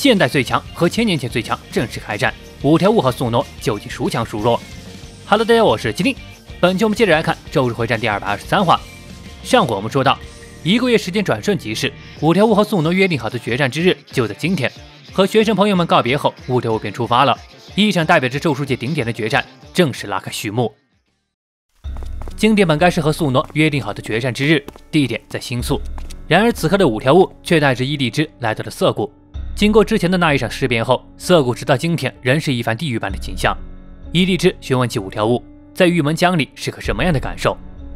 现代最强和1000年前最强正式开战，5条悟和宿傩究竟孰强孰弱？ Hello， 大家好，我是麒麟。本期我们接着来看《咒术回战》第223话。上回我们说到，1个月时间转瞬即逝，5条悟和宿傩约定好的决战之日就在今天。和学生朋友们告别后，5条悟便出发了。一场代表着咒术界顶点的决战正式拉开序幕。今天本该是和宿傩约定好的决战之日，地点在新宿。然而此刻的5条悟却带着伊利之来到了涩谷。 经过之前的那一场事变后，涩谷直到今天仍是一番地狱般的景象。伊利之询问起5条悟在玉门江里是个什么样的感受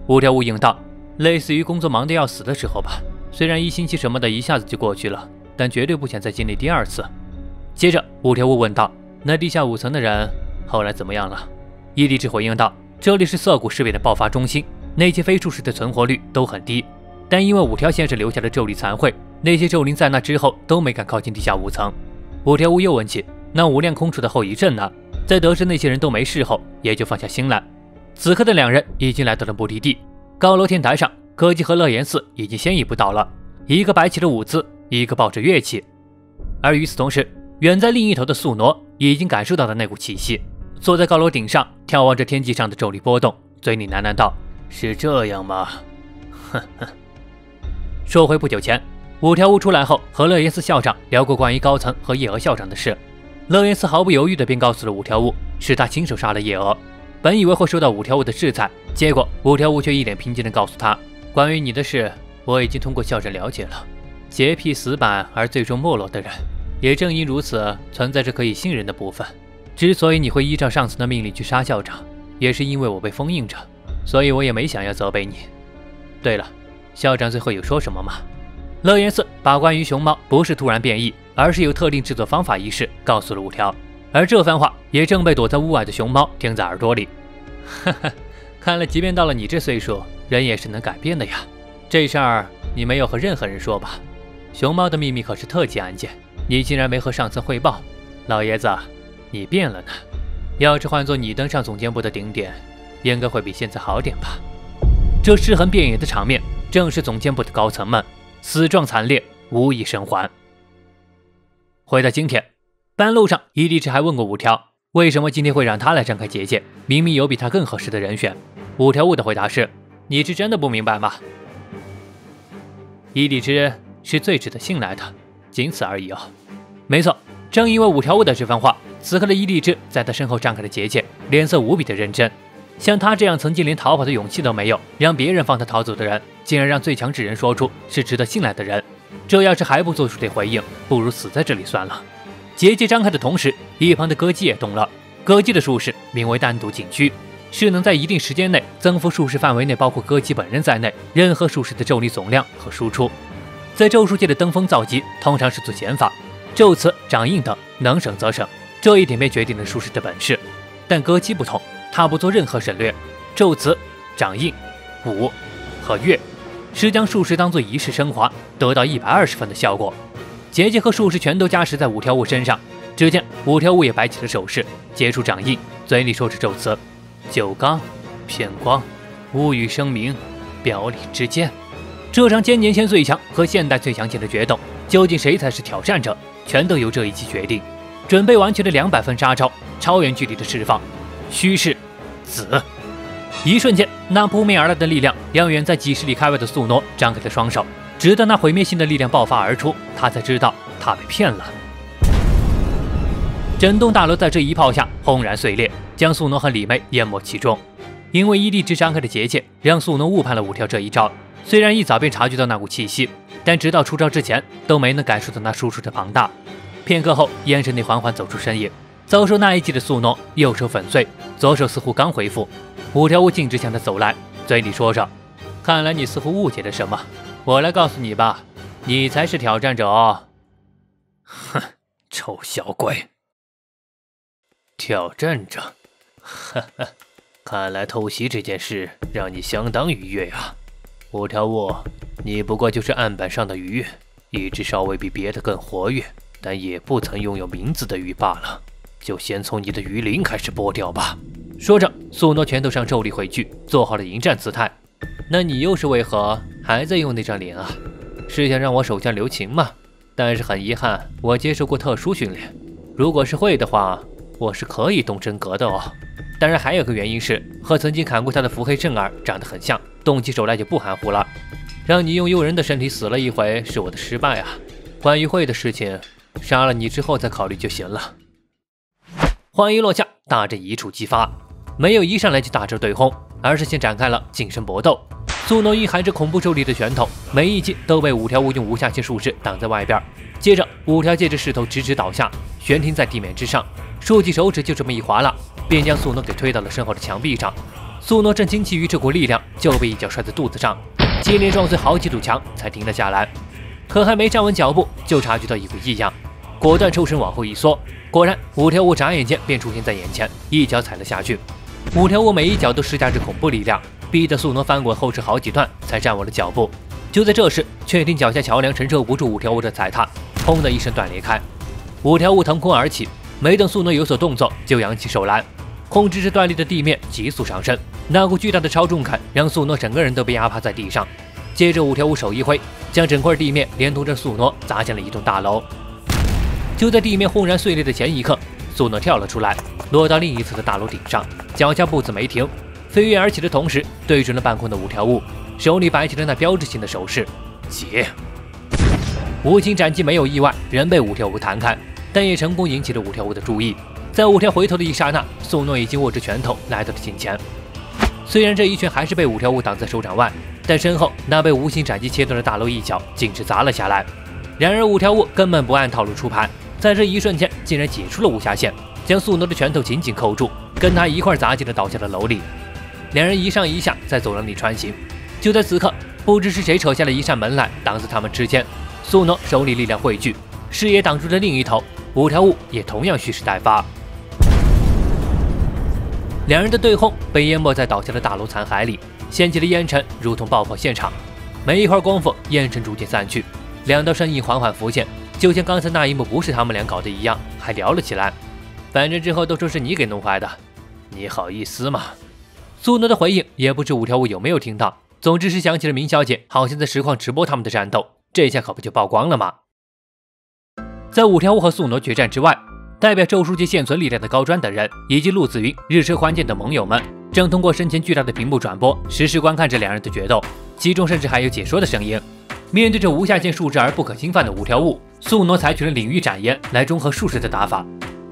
，5条悟应道：“类似于工作忙得要死的时候吧，虽然1星期什么的一下子就过去了，但绝对不想再经历第二次。”接着，5条悟问道：“那地下5层的人后来怎么样了？”伊利之回应道：“这里是涩谷事变的爆发中心，那些非术士的存活率都很低，但因为5条先生留下的咒力残秽。” 那些咒灵在那之后都没敢靠近地下5层。5条悟又问起那无量空处的后遗症呢？在得知那些人都没事后，也就放下心来。此刻的2人已经来到了目的地高楼天台上，柯基和乐言寺已经先一步到了，一个摆起了舞姿，一个抱着乐器。而与此同时，远在另一头的宿傩已经感受到了那股气息，坐在高楼顶上眺望着天际上的咒力波动，嘴里喃喃道：“是这样吗？”哼哼。说回不久前。 5条悟出来后，和乐言寺校长聊过关于高层和叶娥校长的事。乐言寺毫不犹豫地便告诉了5条悟，是他亲手杀了叶娥。本以为会受到5条悟的制裁，结果5条悟却一脸平静地告诉他：“关于你的事，我已经通过校长了解了。洁癖死板而最终没落的人，也正因如此，存在着可以信任的部分。之所以你会依照上层的命令去杀校长，也是因为我被封印着，所以我也没想要责备你。对了，校长最后有说什么吗？” 乐言寺把关于熊猫不是突然变异，而是有特定制作方法一事告诉了5条，而这番话也正被躲在屋外的熊猫听在耳朵里。哈哈，看来即便到了你这岁数，人也是能改变的呀。这事儿你没有和任何人说吧？熊猫的秘密可是特级案件，你竟然没和上层汇报，老爷子，你变了呢。要是换做你登上总监部的顶点，应该会比现在好点吧？这尸横遍野的场面，正是总监部的高层们。 死状惨烈，无一生还。回到今天，半路上伊利之还问过5条，为什么今天会让他来展开结界？明明有比他更合适的人选。5条悟的回答是：“你是真的不明白吗？伊利之是最值得信赖的，仅此而已哦。”没错，正因为5条悟的这番话，此刻的伊利之在他身后展开了结界，脸色无比的认真。像他这样曾经连逃跑的勇气都没有，让别人放他逃走的人。 竟然让最强之人说出是值得信赖的人，这要是还不做出点回应，不如死在这里算了。结界张开的同时，一旁的歌姬也动了。歌姬的术士名为单独禁区，是能在一定时间内增幅术士范围内包括歌姬本人在内任何术士的咒力总量和输出。在咒术界的登峰造极，通常是做减法、咒词、掌印等，能省则省。这一点便决定了术士的本事。但歌姬不同，他不做任何省略，咒词、掌印、舞和乐。 是将术士当做仪式升华，得到120分的效果。结界和术士全都加持在5条悟身上。只见5条悟也摆起了手势，结出掌印，嘴里说着咒词：“九罡片光，物语声明，表里之间。”这场1000年前最强和现代最强间的决斗，究竟谁才是挑战者，全都由这一期决定。准备完全的200分杀招，超远距离的释放，虚势子。 一瞬间，那扑面而来的力量让远在几10里开外的宿傩张开了双手，直到那毁灭性的力量爆发而出，他才知道他被骗了。整栋大楼在这一炮下轰然碎裂，将宿傩和李梅淹没其中。因为伊利之张开的结界，让宿傩误判了5条这一招。虽然一早便察觉到那股气息，但直到出招之前都没能感受到那输出的庞大。片刻后，烟神内缓缓走出身影，遭受那一击的宿傩右手粉碎，左手似乎刚恢复。 5条悟径直向他走来，嘴里说着：“看来你似乎误解了什么，我来告诉你吧，你才是挑战者哦。”哼，臭小鬼！挑战者，哈哈，看来偷袭这件事让你相当愉悦啊，5条悟，你不过就是案板上的鱼，一只稍微比别的更活跃，但也不曾拥有名字的鱼罢了。就先从你的鱼鳞开始剥掉吧。 说着，宿傩拳头上咒力汇聚，做好了迎战姿态。那你又是为何还在用那张脸啊？是想让我手下留情吗？但是很遗憾，我接受过特殊训练。如果是会的话，我是可以动真格的哦。当然，还有个原因是和曾经砍过他的伏黑正儿长得很像，动起手来就不含糊了。让你用诱人的身体死了一回是我的失败啊。关于会的事情，杀了你之后再考虑就行了。话音落下，大阵一触即发，没有一上来就大招对轰，而是先展开了近身搏斗。 苏诺伊含着恐怖咒力的拳头，每一击都被五条悟用无下限术式挡在外边。接着，五条借着势头直直倒下，悬停在地面之上，竖起手指就这么一划拉，便将苏诺给推到了身后的墙壁上。苏诺正惊奇于这股力量，就被一脚摔在肚子上，接连撞碎好几堵墙才停了下来。可还没站稳脚步，就察觉到一股异样，果断抽身往后一缩。果然，五条悟眨眼间便出现在眼前，一脚踩了下去。五条悟每一脚都施加着恐怖力量。 逼得素挪翻滚后撤好几段，才站稳了脚步。就在这时，确定脚下桥梁承受不住五条悟的踩踏，砰的一声断裂开。五条悟腾空而起，没等素挪有所动作，就扬起手来，控制着断裂的地面急速上升。那股巨大的超重感让素挪整个人都被压趴在地上。接着，五条悟手一挥，将整块地面连同着素挪砸向了一栋大楼。就在地面轰然碎裂的前一刻，素挪跳了出来，落到另一侧的大楼顶上，脚下步子没停。 飞跃而起的同时，对准了半空的五条悟，手里摆起了那标志性的手势——劫。无情斩击没有意外，仍被五条悟弹开，但也成功引起了五条悟的注意。在五条回头的一刹那，宋诺已经握着拳头来到了近前。虽然这一拳还是被五条悟挡在手掌外，但身后那被无情斩击切断的大楼一角竟是砸了下来。然而五条悟根本不按套路出牌，在这一瞬间竟然解出了无下限，将宋诺的拳头紧紧扣住，跟他一块砸进了倒下的楼里。 两人一上一下在走廊里穿行，就在此刻，不知是谁扯下了一扇门来，挡在他们之间。苏诺手里力量汇聚，视野挡住了另一头，五条悟也同样蓄势待发。两人的对轰被淹没在倒下的大楼残骸里，掀起了烟尘，如同爆破现场。没一会儿功夫，烟尘逐渐散去，两道身影缓缓浮现，就像刚才那一幕不是他们俩搞的一样，还聊了起来。反正之后都说是你给弄坏的，你好意思吗？ 苏诺的回应也不知五条悟有没有听到，总之是想起了明小姐好像在实况直播他们的战斗，这下可不就曝光了吗？在五条悟和苏诺决战之外，代表咒术界现存力量的高专等人以及陆子云、日车宽健等盟友们，正通过身前巨大的屏幕转播实时观看着两人的决斗，其中甚至还有解说的声音。面对这无下限数值而不可侵犯的五条悟，苏诺采取了领域斩炎来中和术士的打法。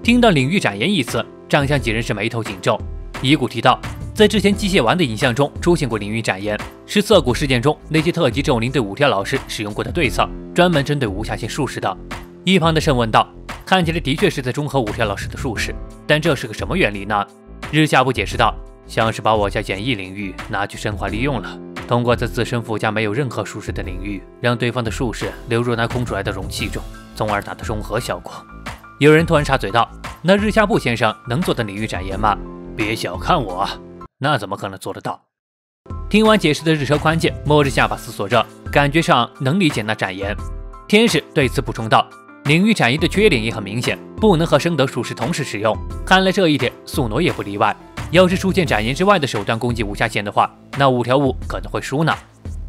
听到“领域斩炎”一词，帐下几人是眉头紧皱。乙骨提到。 在之前机械丸的影像中出现过灵域展言，是涩谷事件中那些特级咒灵对五条老师使用过的对策，专门针对无下限术士的。一旁的慎问道：“看起来的确是在中和五条老师的术士，但这是个什么原理呢？”日下部解释道：“像是把我家简易领域拿去深化利用了，通过在自身附加没有任何术士的领域，让对方的术士流入那空出来的容器中，从而达到中和效果。”有人突然插嘴道：“那日下部先生能做到领域展言吗？别小看我。” 那怎么可能做得到？听完解释的日车宽介摸着下巴思索着，感觉上能理解那展言。天使对此补充道：“领域展言的缺点也很明显，不能和生德术士同时使用。看来这一点素挪也不例外。要是出现展言之外的手段攻击无下限的话，那五条悟可能会输呢。”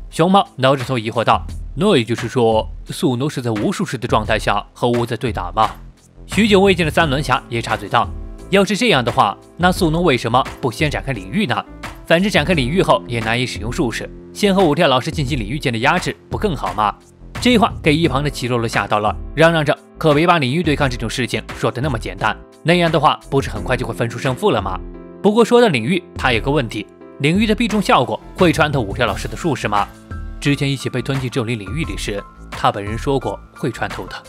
熊猫挠着头疑惑道：“那也就是说，素挪是在无术士的状态下和我在对打吗？”许久未见的三轮侠也插嘴道。 要是这样的话，那素挪为什么不先展开领域呢？反正展开领域后也难以使用术士，先和五条老师进行领域间的压制，不更好吗？这话给一旁的齐洛洛吓到了，嚷嚷着可别把领域对抗这种事情说得那么简单，那样的话不是很快就会分出胜负了吗？不过说到领域，它有个问题，领域的必中效果会穿透五条老师的术士吗？之前一起被吞进咒灵领域里时，他本人说过会穿透的。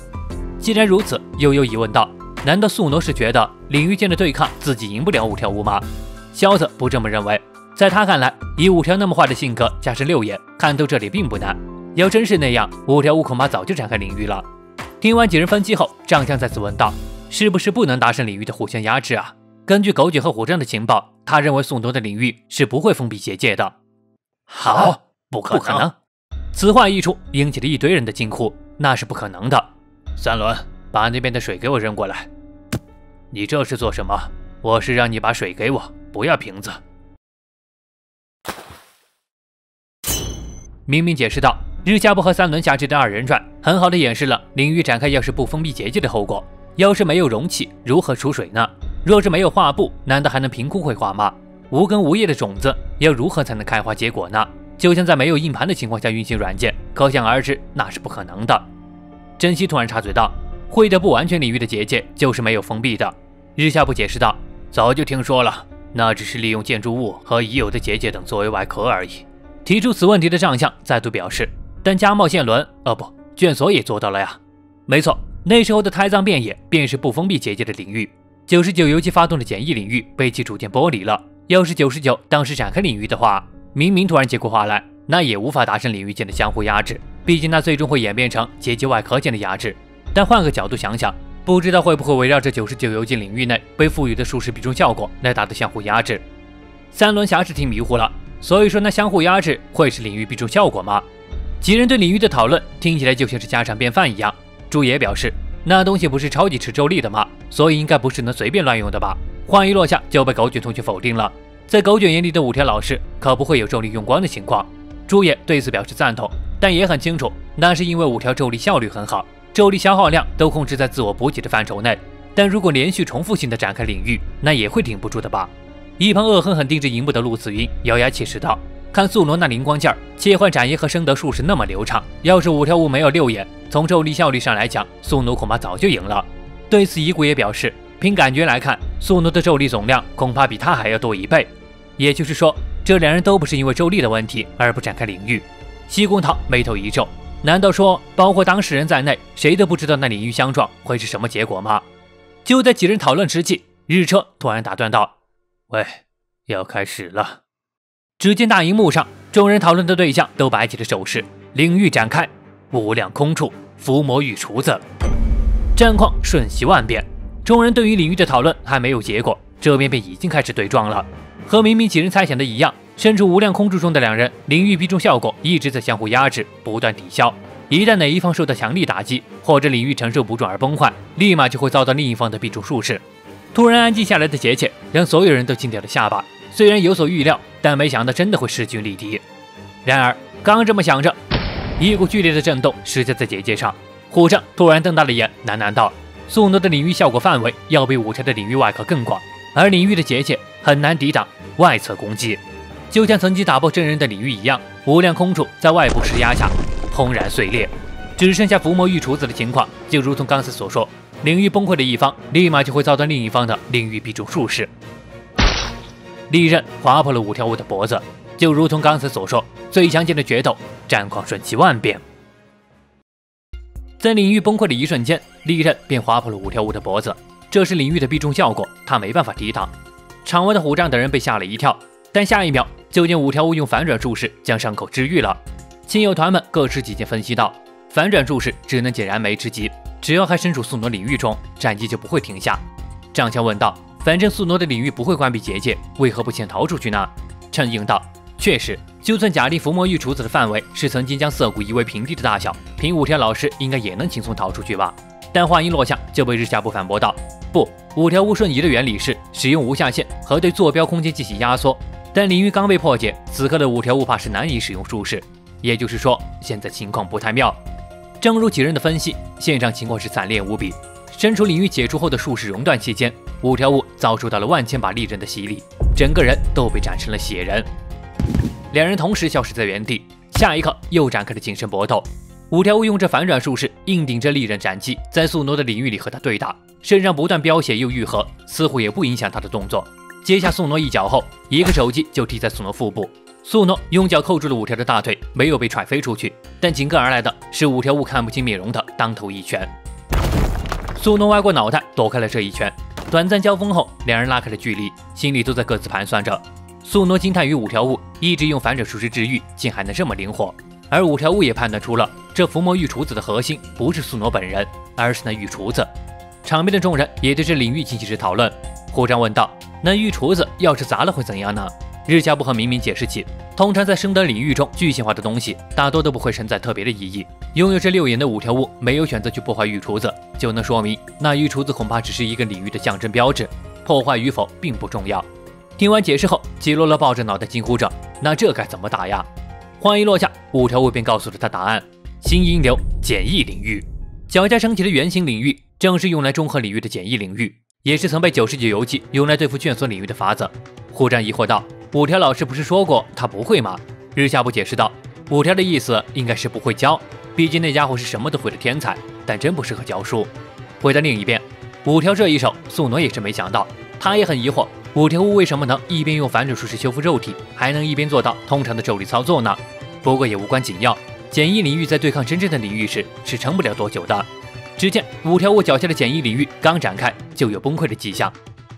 既然如此，悠悠疑问道。 难道素挪是觉得领域间的对抗自己赢不了五条悟吗？萧子不这么认为，在他看来，以五条那么坏的性格加上六眼，看透这里并不难。要真是那样，五条悟恐怕早就展开领域了。听完几人分析后，帐相再次问道：“是不是不能达成领域的互相压制啊？”根据狗姐和虎杖的情报，他认为素挪的领域是不会封闭结界的。好，不可能！此话一出，引起了一堆人的惊呼，那是不可能的。三轮，把那边的水给我扔过来。 你这是做什么？我是让你把水给我，不要瓶子。明明解释道，日加部和三轮侠之的二人转，很好的演示了领域展开要是不封闭结界的后果。要是没有容器，如何储水呢？若是没有画布，难道还能凭空绘画吗？无根无叶的种子要如何才能开花结果呢？就像在没有硬盘的情况下运行软件，可想而知那是不可能的。珍惜突然插嘴道：“会的不完全领域的结界就是没有封闭的。”日下部解释道：“早就听说了，那只是利用建筑物和已有的结界等作为外壳而已。”提出此问题的帐相再度表示：“但加茂线轮，不，卷所也做到了呀。”没错，那时候的胎藏遍野便是不封闭结界的领域。99游击发动的简易领域被其逐渐剥离了。要是99当时展开领域的话，明明突然结过花来，那也无法达成领域间的相互压制，毕竟那最终会演变成结界外壳间的压制。但换个角度想想，不知道会不会围绕着99游击领域内被赋予的数式比重效果来达到相互压制。三轮侠是听迷糊了，所以说那相互压制会是领域比重效果吗？几人对领域的讨论听起来就像是家常便饭一样。朱野表示，那东西不是超级持咒力的吗？所以应该不是能随便乱用的吧？话一落下就被狗卷同学否定了。在狗卷眼里的五条老师可不会有咒力用光的情况。朱野对此表示赞同，但也很清楚，那是因为五条咒力效率很好，咒力消耗量都控制在自我补给的范畴内。但如果连续重复性的展开领域，那也会顶不住的吧？一旁恶狠狠盯着荧幕的陆子云咬牙切齿道：“看素罗那灵光剑切换斩爷和升德术士那么流畅，要是五条悟没有六眼，从咒力效率上来讲，素奴恐怕早就赢了。”对此，乙骨也表示，凭感觉来看，素奴的咒力总量恐怕比他还要多一倍。也就是说，这两人都不是因为咒力的问题而不展开领域。西宫桃眉头一皱，难道说包括当事人在内，谁都不知道那领域相撞会是什么结果吗？就在几人讨论之际，日车突然打断道：“喂，要开始了。”只见大荧幕上，众人讨论的对象都摆起了手势，领域展开，无量空处，伏魔御厨子。战况瞬息万变，众人对于领域的讨论还没有结果，这边便已经开始对撞了。和明明几人猜想的一样，身处无量空处中的两人，领域比重效果一直在相互压制，不断抵消。一旦哪一方受到强力打击，或者领域承受不住而崩坏，立马就会遭到另一方的比重术式。突然安静下来的节切，让所有人都惊掉了下巴。虽然有所预料，但没想到真的会势均力敌。然而刚这么想着，一股剧烈的震动施加在结界上，虎杖突然瞪大了眼，喃喃道：“素挪的领域效果范围要比五条的领域外壳更广，而领域的结界很难抵挡外侧攻击。”就像曾经打破真人的领域一样，无量空处在外部施压下轰然碎裂，只剩下伏魔御厨子的情况，就如同刚才所说，领域崩溃的一方立马就会遭到另一方的领域比重术式。利刃划破了五条悟的脖子，就如同刚才所说，最强劲的决斗，战况瞬息万变。在领域崩溃的一瞬间，利刃便划破了五条悟的脖子，这是领域的必中效果，他没办法抵挡。场外的虎杖等人被吓了一跳，但下一秒就见五条悟用反转术式将伤口治愈了。亲友团们各持己见分析道：反转术式只能解燃眉之急，只要还身处宿傩领域中，战机就不会停下。帐相问道：反正宿傩的领域不会关闭结界，为何不先逃出去呢？陈应道：确实，就算假定伏魔御厨子的范围是曾经将涩谷夷为平地的大小，凭五条老师应该也能轻松逃出去吧？但话音落下就被日下部反驳道：不，五条悟瞬移的原理是使用无下限和对坐标空间进行压缩，但领域刚被破解，此刻的五条悟怕是难以使用术式，也就是说现在情况不太妙。正如几人的分析，现场情况是惨烈无比。身处领域解除后的术式熔断期间，五条悟遭受到了万千把利刃的洗礼，整个人都被斩成了血人。两人同时消失在原地，下一刻又展开了近身搏斗。五条悟用这反转术式硬顶着利刃斩击，在素挪的领域里和他对打，身上不断飙血又愈合，似乎也不影响他的动作。接下素挪一脚后，一个手击就踢在素挪腹部，素挪用脚扣住了五条的大腿，没有被踹飞出去，但紧跟而来的是五条悟看不清面容的当头一拳。素挪歪过脑袋躲开了这一拳，短暂交锋后，两人拉开了距离，心里都在各自盘算着。素挪惊叹于五条悟一直用反转术式治愈，竟还能这么灵活，而五条悟也判断出了这伏魔御厨子的核心不是素挪本人，而是那御厨子。场边的众人也对这领域进行着讨论。虎杖问道：那御厨子要是砸了会怎样呢？日下部和明明解释起，通常在升德领域中具象化的东西大多都不会承载特别的意义，拥有这六眼的五条悟没有选择去破坏御厨子，就能说明那御厨子恐怕只是一个领域的象征标志，破坏与否并不重要。听完解释后，吉罗勒抱着脑袋惊呼着：那这该怎么打呀？话音落下，五条悟便告诉了他答案：新音流简易领域。蒋家升起的原型领域，正是用来中和领域的简易领域，也是曾被九世纪游记用来对付卷缩领域的法子。护战疑惑道：“五条老师不是说过他不会吗？”日下部解释道：“五条的意思应该是不会教，毕竟那家伙是什么都会的天才，但真不适合教书。”回到另一边，五条这一手，宿傩也是没想到，他也很疑惑。 五条悟为什么能一边用反转术式修复肉体，还能一边做到通常的咒力操作呢？不过也无关紧要，简易领域在对抗真正的领域时是撑不了多久的。只见五条悟脚下的简易领域刚展开，就有崩溃的迹象。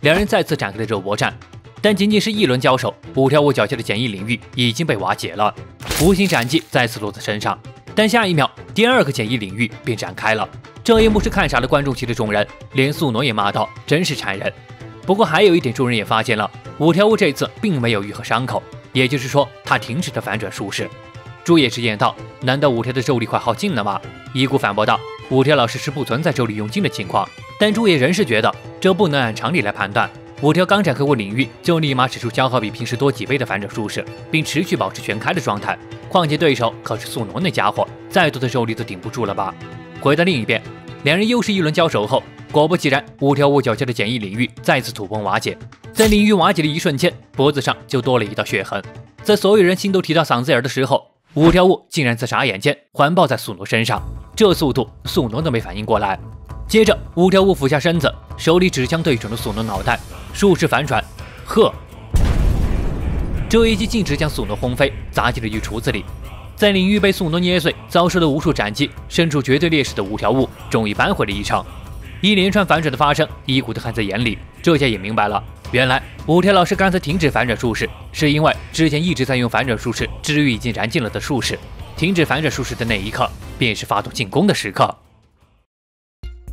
两人再次展开了肉搏战，但仅仅是一轮交手，五条悟脚下的简易领域已经被瓦解了。无形斩击再次落在身上，但下一秒第二个简易领域便展开了。这一幕是看傻了观众席的众人，连宿傩也骂道：“真是馋人。” 不过还有一点，众人也发现了，五条悟这次并没有愈合伤口，也就是说，他停止了反转术式。朱也直言道：“难道五条的咒力快耗尽了吗？”伊谷反驳道：“五条老师是不存在咒力用尽的情况。”但朱也仍是觉得这不能按常理来判断。五条刚展开过领域，就立马使出消耗比平时多几倍的反转术式，并持续保持全开的状态。况且对手可是宿傩那家伙，再多的咒力都顶不住了吧？回到另一边，两人又是一轮交手后。 果不其然，五条悟脚下的简易领域再次土崩瓦解。在领域瓦解的一瞬间，脖子上就多了一道血痕。在所有人心都提到嗓子眼的时候，五条悟竟然在眨眼间环抱在宿傩身上，这速度宿傩都没反应过来。接着，五条悟俯下身子，手里指枪对准了宿傩脑袋，术式反转，呵！这一击径直将宿傩轰飞，砸进了一厨子里。在领域被宿傩捏碎、遭受了无数斩击、身处绝对劣势的五条悟，终于扳回了一城。 一连串反转的发生，伊谷都看在眼里，这下也明白了。原来五条老师刚才停止反转术式，是因为之前一直在用反转术式治愈已经燃尽了的术士。停止反转术式的那一刻，便是发动进攻的时刻。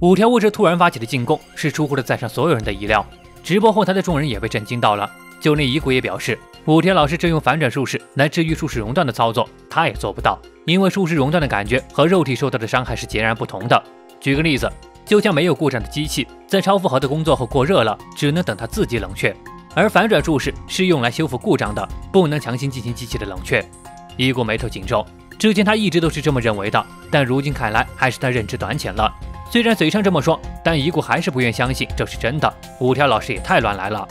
五条悟这突然发起的进攻，是出乎了在场所有人的意料。直播后台的众人也被震惊到了，就连伊谷也表示，五条老师这用反转术式来治愈术士熔断的操作，他也做不到，因为术士熔断的感觉和肉体受到的伤害是截然不同的。举个例子。 就像没有故障的机器，在超负荷的工作后过热了，只能等它自己冷却；而反转术式是用来修复故障的，不能强行进行机器的冷却。伊谷眉头紧皱，之前他一直都是这么认为的，但如今看来还是他认知短浅了。虽然嘴上这么说，但伊谷还是不愿相信这是真的。五条老师也太乱来了。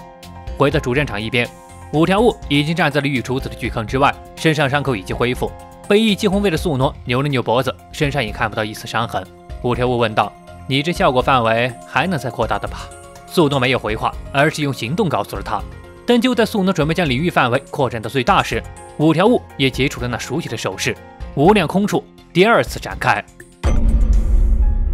回到主战场一边，五条悟已经站在了御厨子的巨坑之外，身上伤口已经恢复，被一击轰飞的宿傩扭了扭脖子，身上也看不到一丝伤痕。五条悟问道。 你这效果范围还能再扩大的吧？宿傩没有回话，而是用行动告诉了他。但就在宿傩准备将领域范围扩展到最大时，五条悟也解除了那熟悉的手势，无量空处第二次展开，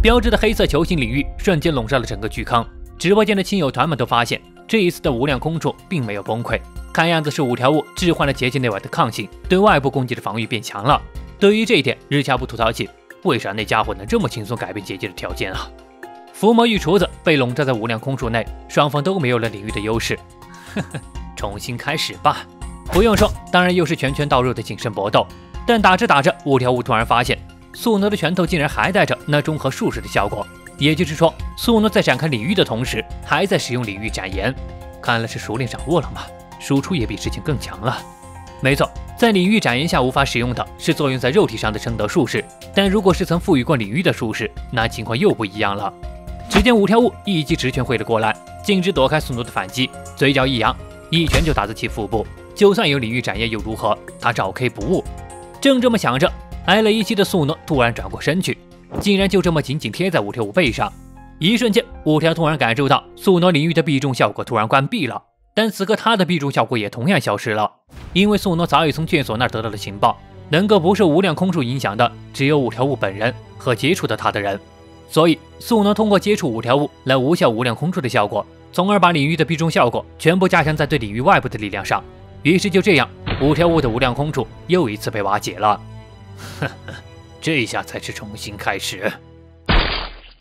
标志的黑色球形领域瞬间笼罩了整个巨坑。直播间的亲友团们都发现，这一次的无量空处并没有崩溃，看样子是五条悟置换了结界内外的抗性，对外部攻击的防御变强了。对于这一点，日下部吐槽起。 为啥那家伙能这么轻松改变结界的条件啊？伏魔与厨子被笼罩在无量空处内，双方都没有了领域的优势。呵呵，重新开始吧。不用说，当然又是拳拳到肉的谨慎搏斗。但打着打着，五条悟突然发现，宿傩的拳头竟然还带着那中和术式的效果，也就是说，宿傩在展开领域的同时，还在使用领域展延。看来是熟练掌握了嘛，输出也比之前更强了。没错。 在领域展延下无法使用的是作用在肉体上的圣德术式，但如果是曾赋予过领域的术式，那情况又不一样了。只见五条悟一击直拳挥了过来，径直躲开宿傩的反击，嘴角一扬，一拳就打在其腹部。就算有领域展延又如何？他照 K 不误。正这么想着，挨了一击的宿傩突然转过身去，竟然就这么紧紧贴在五条悟背上。一瞬间，五条突然感受到宿傩领域的避重效果突然关闭了。 但此刻他的避重效果也同样消失了，因为宿傩早已从卷索那儿得到了情报，能够不受无量空术影响的只有五条悟本人和接触到他的人，所以宿傩通过接触五条悟来无效无量空术的效果，从而把领域的避重效果全部加强在对领域外部的力量上。于是就这样，五条悟的无量空术又一次被瓦解了。呵呵，这下才是重新开始。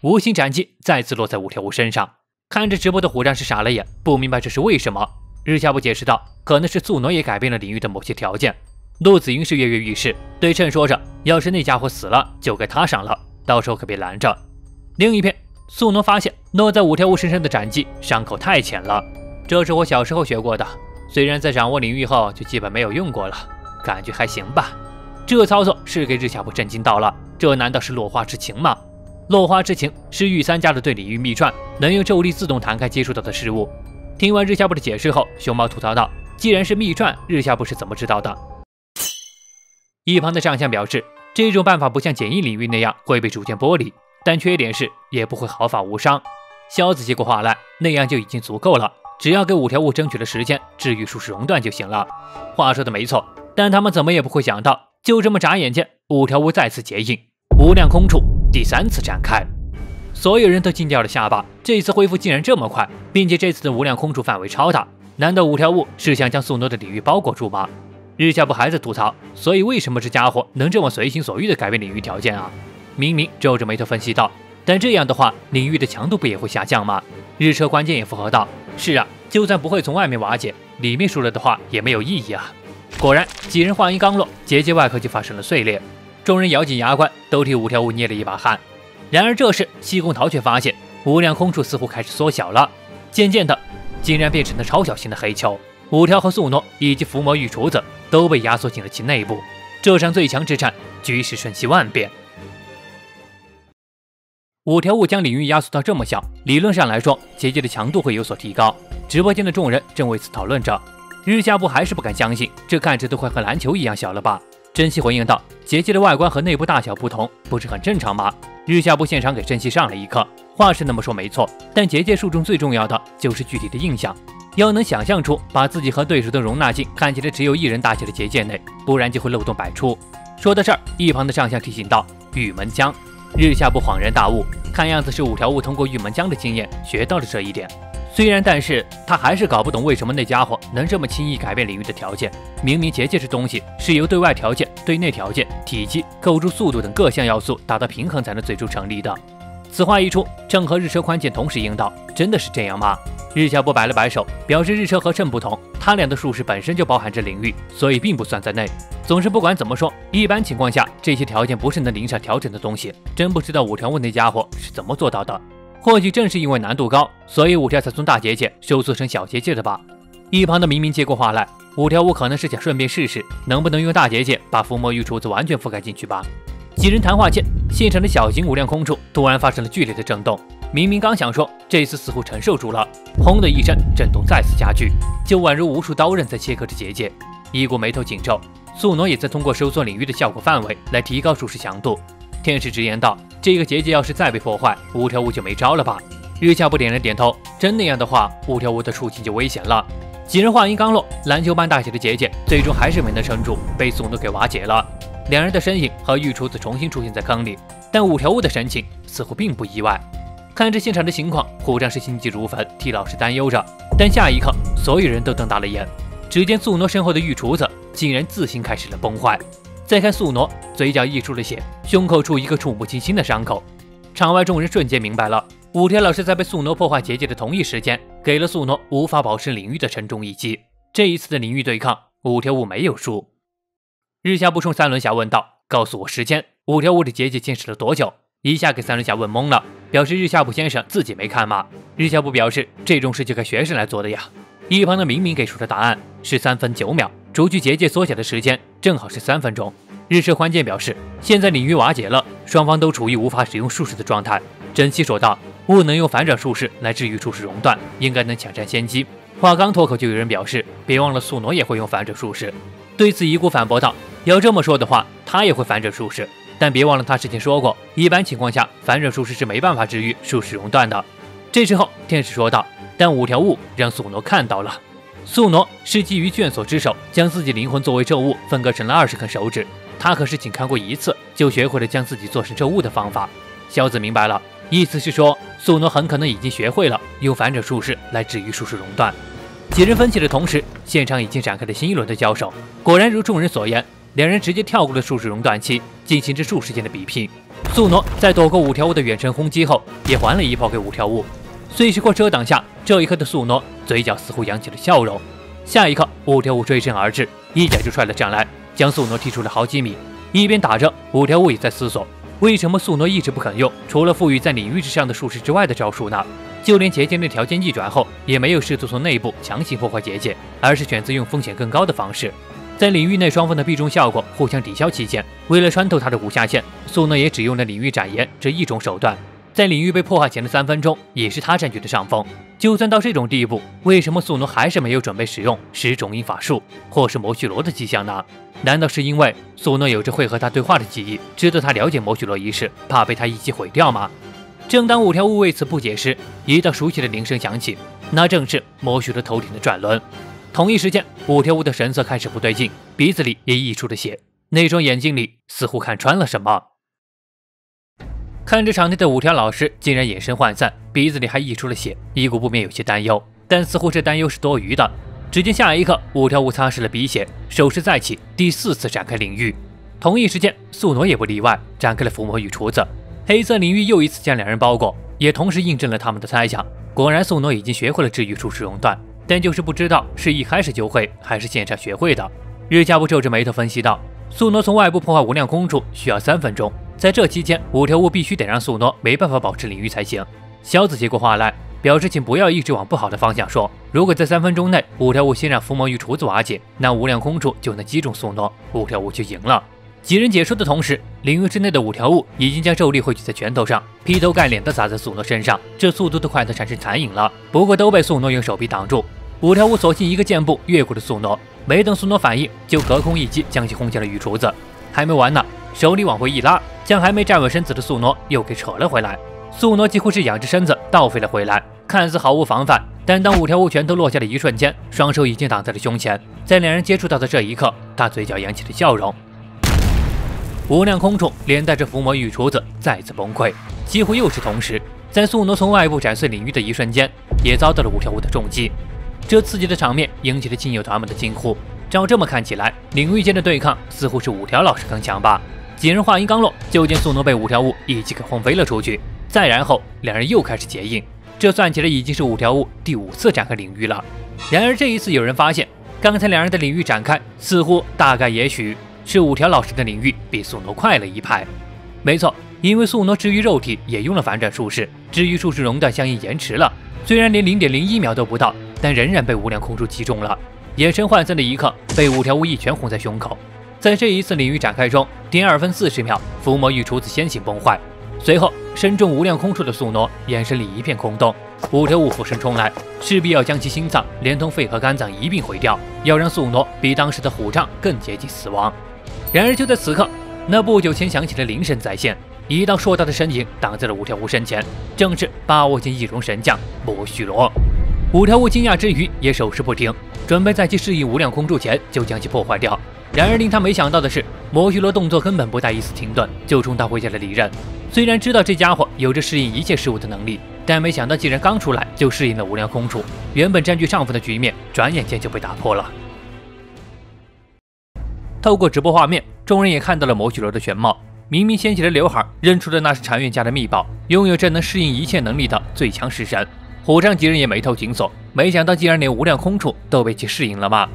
无形斩击再次落在五条悟身上。 看着直播的虎战士傻了眼，不明白这是为什么。日下部解释道，可能是宿傩也改变了领域的某些条件。陆子云是跃跃欲试，对趁说着，要是那家伙死了，就该他上了，到时候可别拦着。另一边，宿傩发现落在五条悟身上的斩击伤口太浅了，这是我小时候学过的，虽然在掌握领域后就基本没有用过了，感觉还行吧。这操作是给日下部震惊到了，这难道是落花之情吗？落花之情是御三家的对领域秘传，能用咒力自动弹开接触到的事物。听完日下部的解释后，熊猫吐槽道：“既然是秘传，日下部是怎么知道的？”一旁的上相表示，这种办法不像简易领域那样会被逐渐剥离，但缺点是也不会毫发无伤。萧子接过话来，那样就已经足够了。 只要给五条悟争取了时间，治愈术士熔断就行了。话说的没错，但他们怎么也不会想到，就这么眨眼间，五条悟再次结印，无量空处第三次展开。所有人都惊掉了下巴，这次恢复竟然这么快，并且这次的无量空处范围超大。难道五条悟是想将素诺的领域包裹住吗？日下部还在吐槽，所以为什么这家伙能这么随心所欲的改变领域条件啊？明明皱着眉头分析道，但这样的话，领域的强度不也会下降吗？日车关键也附和道。 是啊，就算不会从外面瓦解，里面输了的话也没有意义啊！果然，几人话音刚落，结界外壳就发生了碎裂，众人咬紧牙关，都替五条悟捏了一把汗。然而这时，西宫桃却发现无量空处似乎开始缩小了，渐渐的，竟然变成了超小型的黑球。五条和素诺以及伏魔御厨子都被压缩进了其内部。这场最强之战，局势瞬息万变。 五条悟将领域压缩到这么小，理论上来说，结界的强度会有所提高。直播间的众人正为此讨论着，日下部还是不敢相信，这看着都快和篮球一样小了吧？珍惜回应道：“结界的外观和内部大小不同，不是很正常吗？”日下部现场给珍惜上了一课，话是那么说没错，但结界术中最重要的就是具体的印象，要能想象出把自己和对手都容纳进看起来只有一人大小的结界内，不然就会漏洞百出。说到这儿，一旁的上相提醒道：“玉门江。” 日下部恍然大悟，看样子是五条悟通过玉门江的经验学到了这一点。虽然，但是他还是搞不懂为什么那家伙能这么轻易改变领域的条件。明明结界这东西是由对外条件、对内条件、体积、构筑速度等各项要素达到平衡才能最终成立的。此话一出，正和日车宽剑同时应道：“真的是这样吗？”日下部摆了摆手，表示日车和正不同，他俩的术式本身就包含着领域，所以并不算在内。 总之，不管怎么说，一般情况下，这些条件不是能临场调整的东西。真不知道五条悟那家伙是怎么做到的。或许正是因为难度高，所以五条才从大结界收缩成小结界的吧。一旁的明明接过话来，五条悟可能是想顺便试试，能不能用大结界把伏魔与厨子完全覆盖进去吧。几人谈话间，现场的小型无量空处突然发生了剧烈的震动。明明刚想说，这次似乎承受住了，轰的一声，震动再次加剧，就宛如无数刀刃在切割着结界。一股眉头紧皱。 素挪也在通过收缩领域的效果范围来提高术式强度。天使直言道：“这个结界要是再被破坏，五条悟就没招了吧？”日下部点了点头。真那样的话，五条悟的处境就危险了。几人话音刚落，篮球般大小的结界最终还是没能撑住，被素挪给瓦解了。两人的身影和御厨子重新出现在坑里，但五条悟的神情似乎并不意外。看着现场的情况，虎杖是心急如焚，替老师担忧着。但下一刻，所有人都瞪大了眼。 只见素挪身后的御厨子竟然自行开始了崩坏。再看素挪，嘴角溢出了血，胸口处一个触目惊心的伤口。场外众人瞬间明白了，五条老师在被素挪破坏结界的同一时间，给了素挪无法保持领域的沉重一击。这一次的领域对抗，五条悟没有输。日下部冲三轮侠问道：“告诉我时间，五条悟的结界坚持了多久？”一下给三轮侠问懵了，表示日下部先生自己没看吗？日下部表示这种事就该学生来做的呀。 一旁的明明给出的答案是3分9秒，除去结界缩小的时间，正好是3分钟。日式宽剑表示，现在领域瓦解了，双方都处于无法使用术式的状态。珍惜说道：“不能用反转术式来治愈术式熔断，应该能抢占先机。”话刚脱口，就有人表示：“别忘了，素挪也会用反转术式。”对此，一顾反驳道：“要这么说的话，他也会反转术式，但别忘了他之前说过，一般情况下，反转术式是没办法治愈术式熔断的。”这时候，天使说道。 但五条悟让素挪看到了，素挪是基于卷锁之手，将自己灵魂作为咒物分割成了20根手指。他可是仅看过一次，就学会了将自己做成咒物的方法。萧子明白了，意思是说素挪很可能已经学会了用反转术式来治愈术式熔断。几人分析的同时，现场已经展开了新一轮的交手。果然如众人所言，两人直接跳过了术式熔断期，进行着术式间的比拼。素挪在躲过五条悟的远程轰击后，也还了一炮给五条悟。 碎石块遮挡下，这一刻的素挪嘴角似乎扬起了笑容。下一刻，五条悟追身而至，一脚就踹了上来，将素挪踢出了好几米。一边打着，五条悟也在思索，为什么素挪一直不肯用除了赋予在领域之上的术式之外的招数呢？就连结界内条件逆转后，也没有试图从内部强行破坏结界，而是选择用风险更高的方式。在领域内双方的壁冲效果互相抵消期间，为了穿透他的五下线，素能也只用了领域展延这一种手段。在领域被破坏前的3分钟，也是他占据的上风。就算到这种地步，为什么素能还是没有准备使用十种音法术或是魔虚罗的迹象呢？难道是因为素能有着会和他对话的记忆，知道他了解魔虚罗一事，怕被他一击毁掉吗？ 正当五条悟为此不解时，一道熟悉的铃声响起，那正是魔虚罗头顶的转轮。同一时间，五条悟的神色开始不对劲，鼻子里也溢出了血，那双眼睛里似乎看穿了什么。看着场内的五条老师竟然眼神涣散，鼻子里还溢出了血，一股不免有些担忧，但似乎这担忧是多余的。只见下一刻，五条悟擦拭了鼻血，手势再起，第4次展开领域。同一时间，宿傩也不例外，展开了伏魔与厨子。 黑色领域又一次将两人包裹，也同时印证了他们的猜想。果然，素诺已经学会了治愈术使用段，但就是不知道是一开始就会，还是线上学会的。日加部皱着眉头分析道：“素诺从外部破坏无量空处需要3分钟，在这期间，五条悟必须得让素诺没办法保持领域才行。”小紫接过话来，表示请不要一直往不好的方向说。如果在3分钟内，五条悟先让伏魔与厨子瓦解，那无量空处就能击中素诺，五条悟就赢了。 几人解说的同时，领域之内的五条悟已经将咒力汇聚在拳头上，劈头盖脸地砸在素诺身上，这速度都快能产生残影了。不过都被素诺用手臂挡住。五条悟索性一个箭步越过了素诺，没等素诺反应，就隔空一击将其轰向了雨厨子。还没完呢，手里往回一拉，将还没站稳身子的素诺又给扯了回来。素诺几乎是仰着身子倒飞了回来，看似毫无防范，但当五条悟拳头落下的一瞬间，双手已经挡在了胸前。在两人接触到的这一刻，他嘴角扬起了笑容。 无量空中连带着伏魔与厨子再次崩溃，几乎又是同时，在素挪从外部斩碎领域的一瞬间，也遭到了五条悟的重击。这刺激的场面引起了亲友团们的惊呼。照这么看起来，领域间的对抗似乎是五条老师更强吧？几人话音刚落，就见素挪被五条悟一击给轰飞了出去。再然后，两人又开始结印，这算起来已经是五条悟第5次展开领域了。然而这一次，有人发现，刚才两人的领域展开似乎大概也许。 是五条老师的领域比素挪快了一拍，没错，因为素挪治愈肉体也用了反转术式，治愈术式熔断相应延迟了。虽然连0.01秒都不到，但仍然被无量空柱击中了。眼神涣散的一刻，被五条悟一拳轰在胸口。在这一次领域展开中，点2分40秒，伏魔与厨子先行崩坏，随后身中无量空柱的素挪眼神里一片空洞。五条悟俯身冲来，势必要将其心脏连同肺和肝脏一并毁掉，要让素挪比当时的虎杖更接近死亡。 然而就在此刻，那不久前响起的铃声再现，一道硕大的身影挡在了五条悟身前，正是8握剑易容神将魔虚罗。五条悟惊讶之余也手势不停，准备在其适应无量空柱前就将其破坏掉。然而令他没想到的是，魔虚罗动作根本不带一丝停顿，就冲他挥下了利刃。虽然知道这家伙有着适应一切事物的能力，但没想到竟然刚出来就适应了无量空柱，原本占据上风的局面，转眼间就被打破了。 透过直播画面，众人也看到了魔虚罗的全貌。明明掀起了刘海，认出了那是禅院家的秘宝，拥有这能适应一切能力的最强食神。虎杖几人也眉头紧锁，没想到竟然连无量空处都被其适应了吗？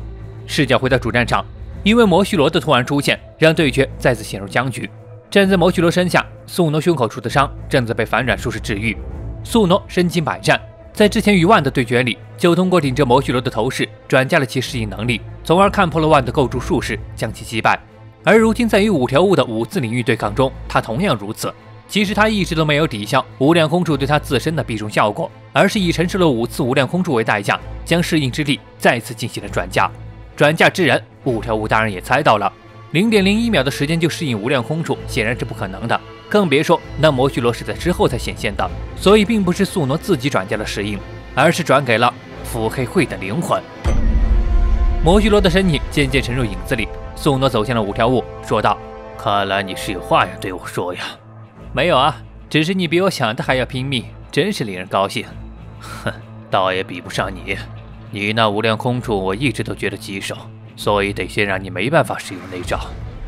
视角回到主战场，因为魔虚罗的突然出现，让对决再次陷入僵局。站在魔虚罗身下，素挪胸口处的伤正在被反转术士治愈。素挪身经百战，在之前与万的对决里，就通过顶着魔虚罗的头饰，转嫁了其适应能力。 从而看破了万的构筑术士，将其击败。而如今在与五条悟的5次领域对抗中，他同样如此。其实他一直都没有抵消无量空柱对他自身的必中效果，而是以承受了5次无量空柱为代价，将适应之力再次进行了转嫁。转嫁之人，五条悟当然也猜到了， 0.01秒的时间就适应无量空柱，显然是不可能的，更别说那魔虚罗是在之后才显现的。所以并不是素挪自己转嫁了适应，而是转给了腹黑会的灵魂。 魔虚罗的身影渐渐沉入影子里，素挪走向了五条悟，说道：“看来你是有话要对我说呀？没有啊，只是你比我想的还要拼命，真是令人高兴。哼，倒也比不上你。你那无量空处，我一直都觉得棘手，所以得先让你没办法使用内招。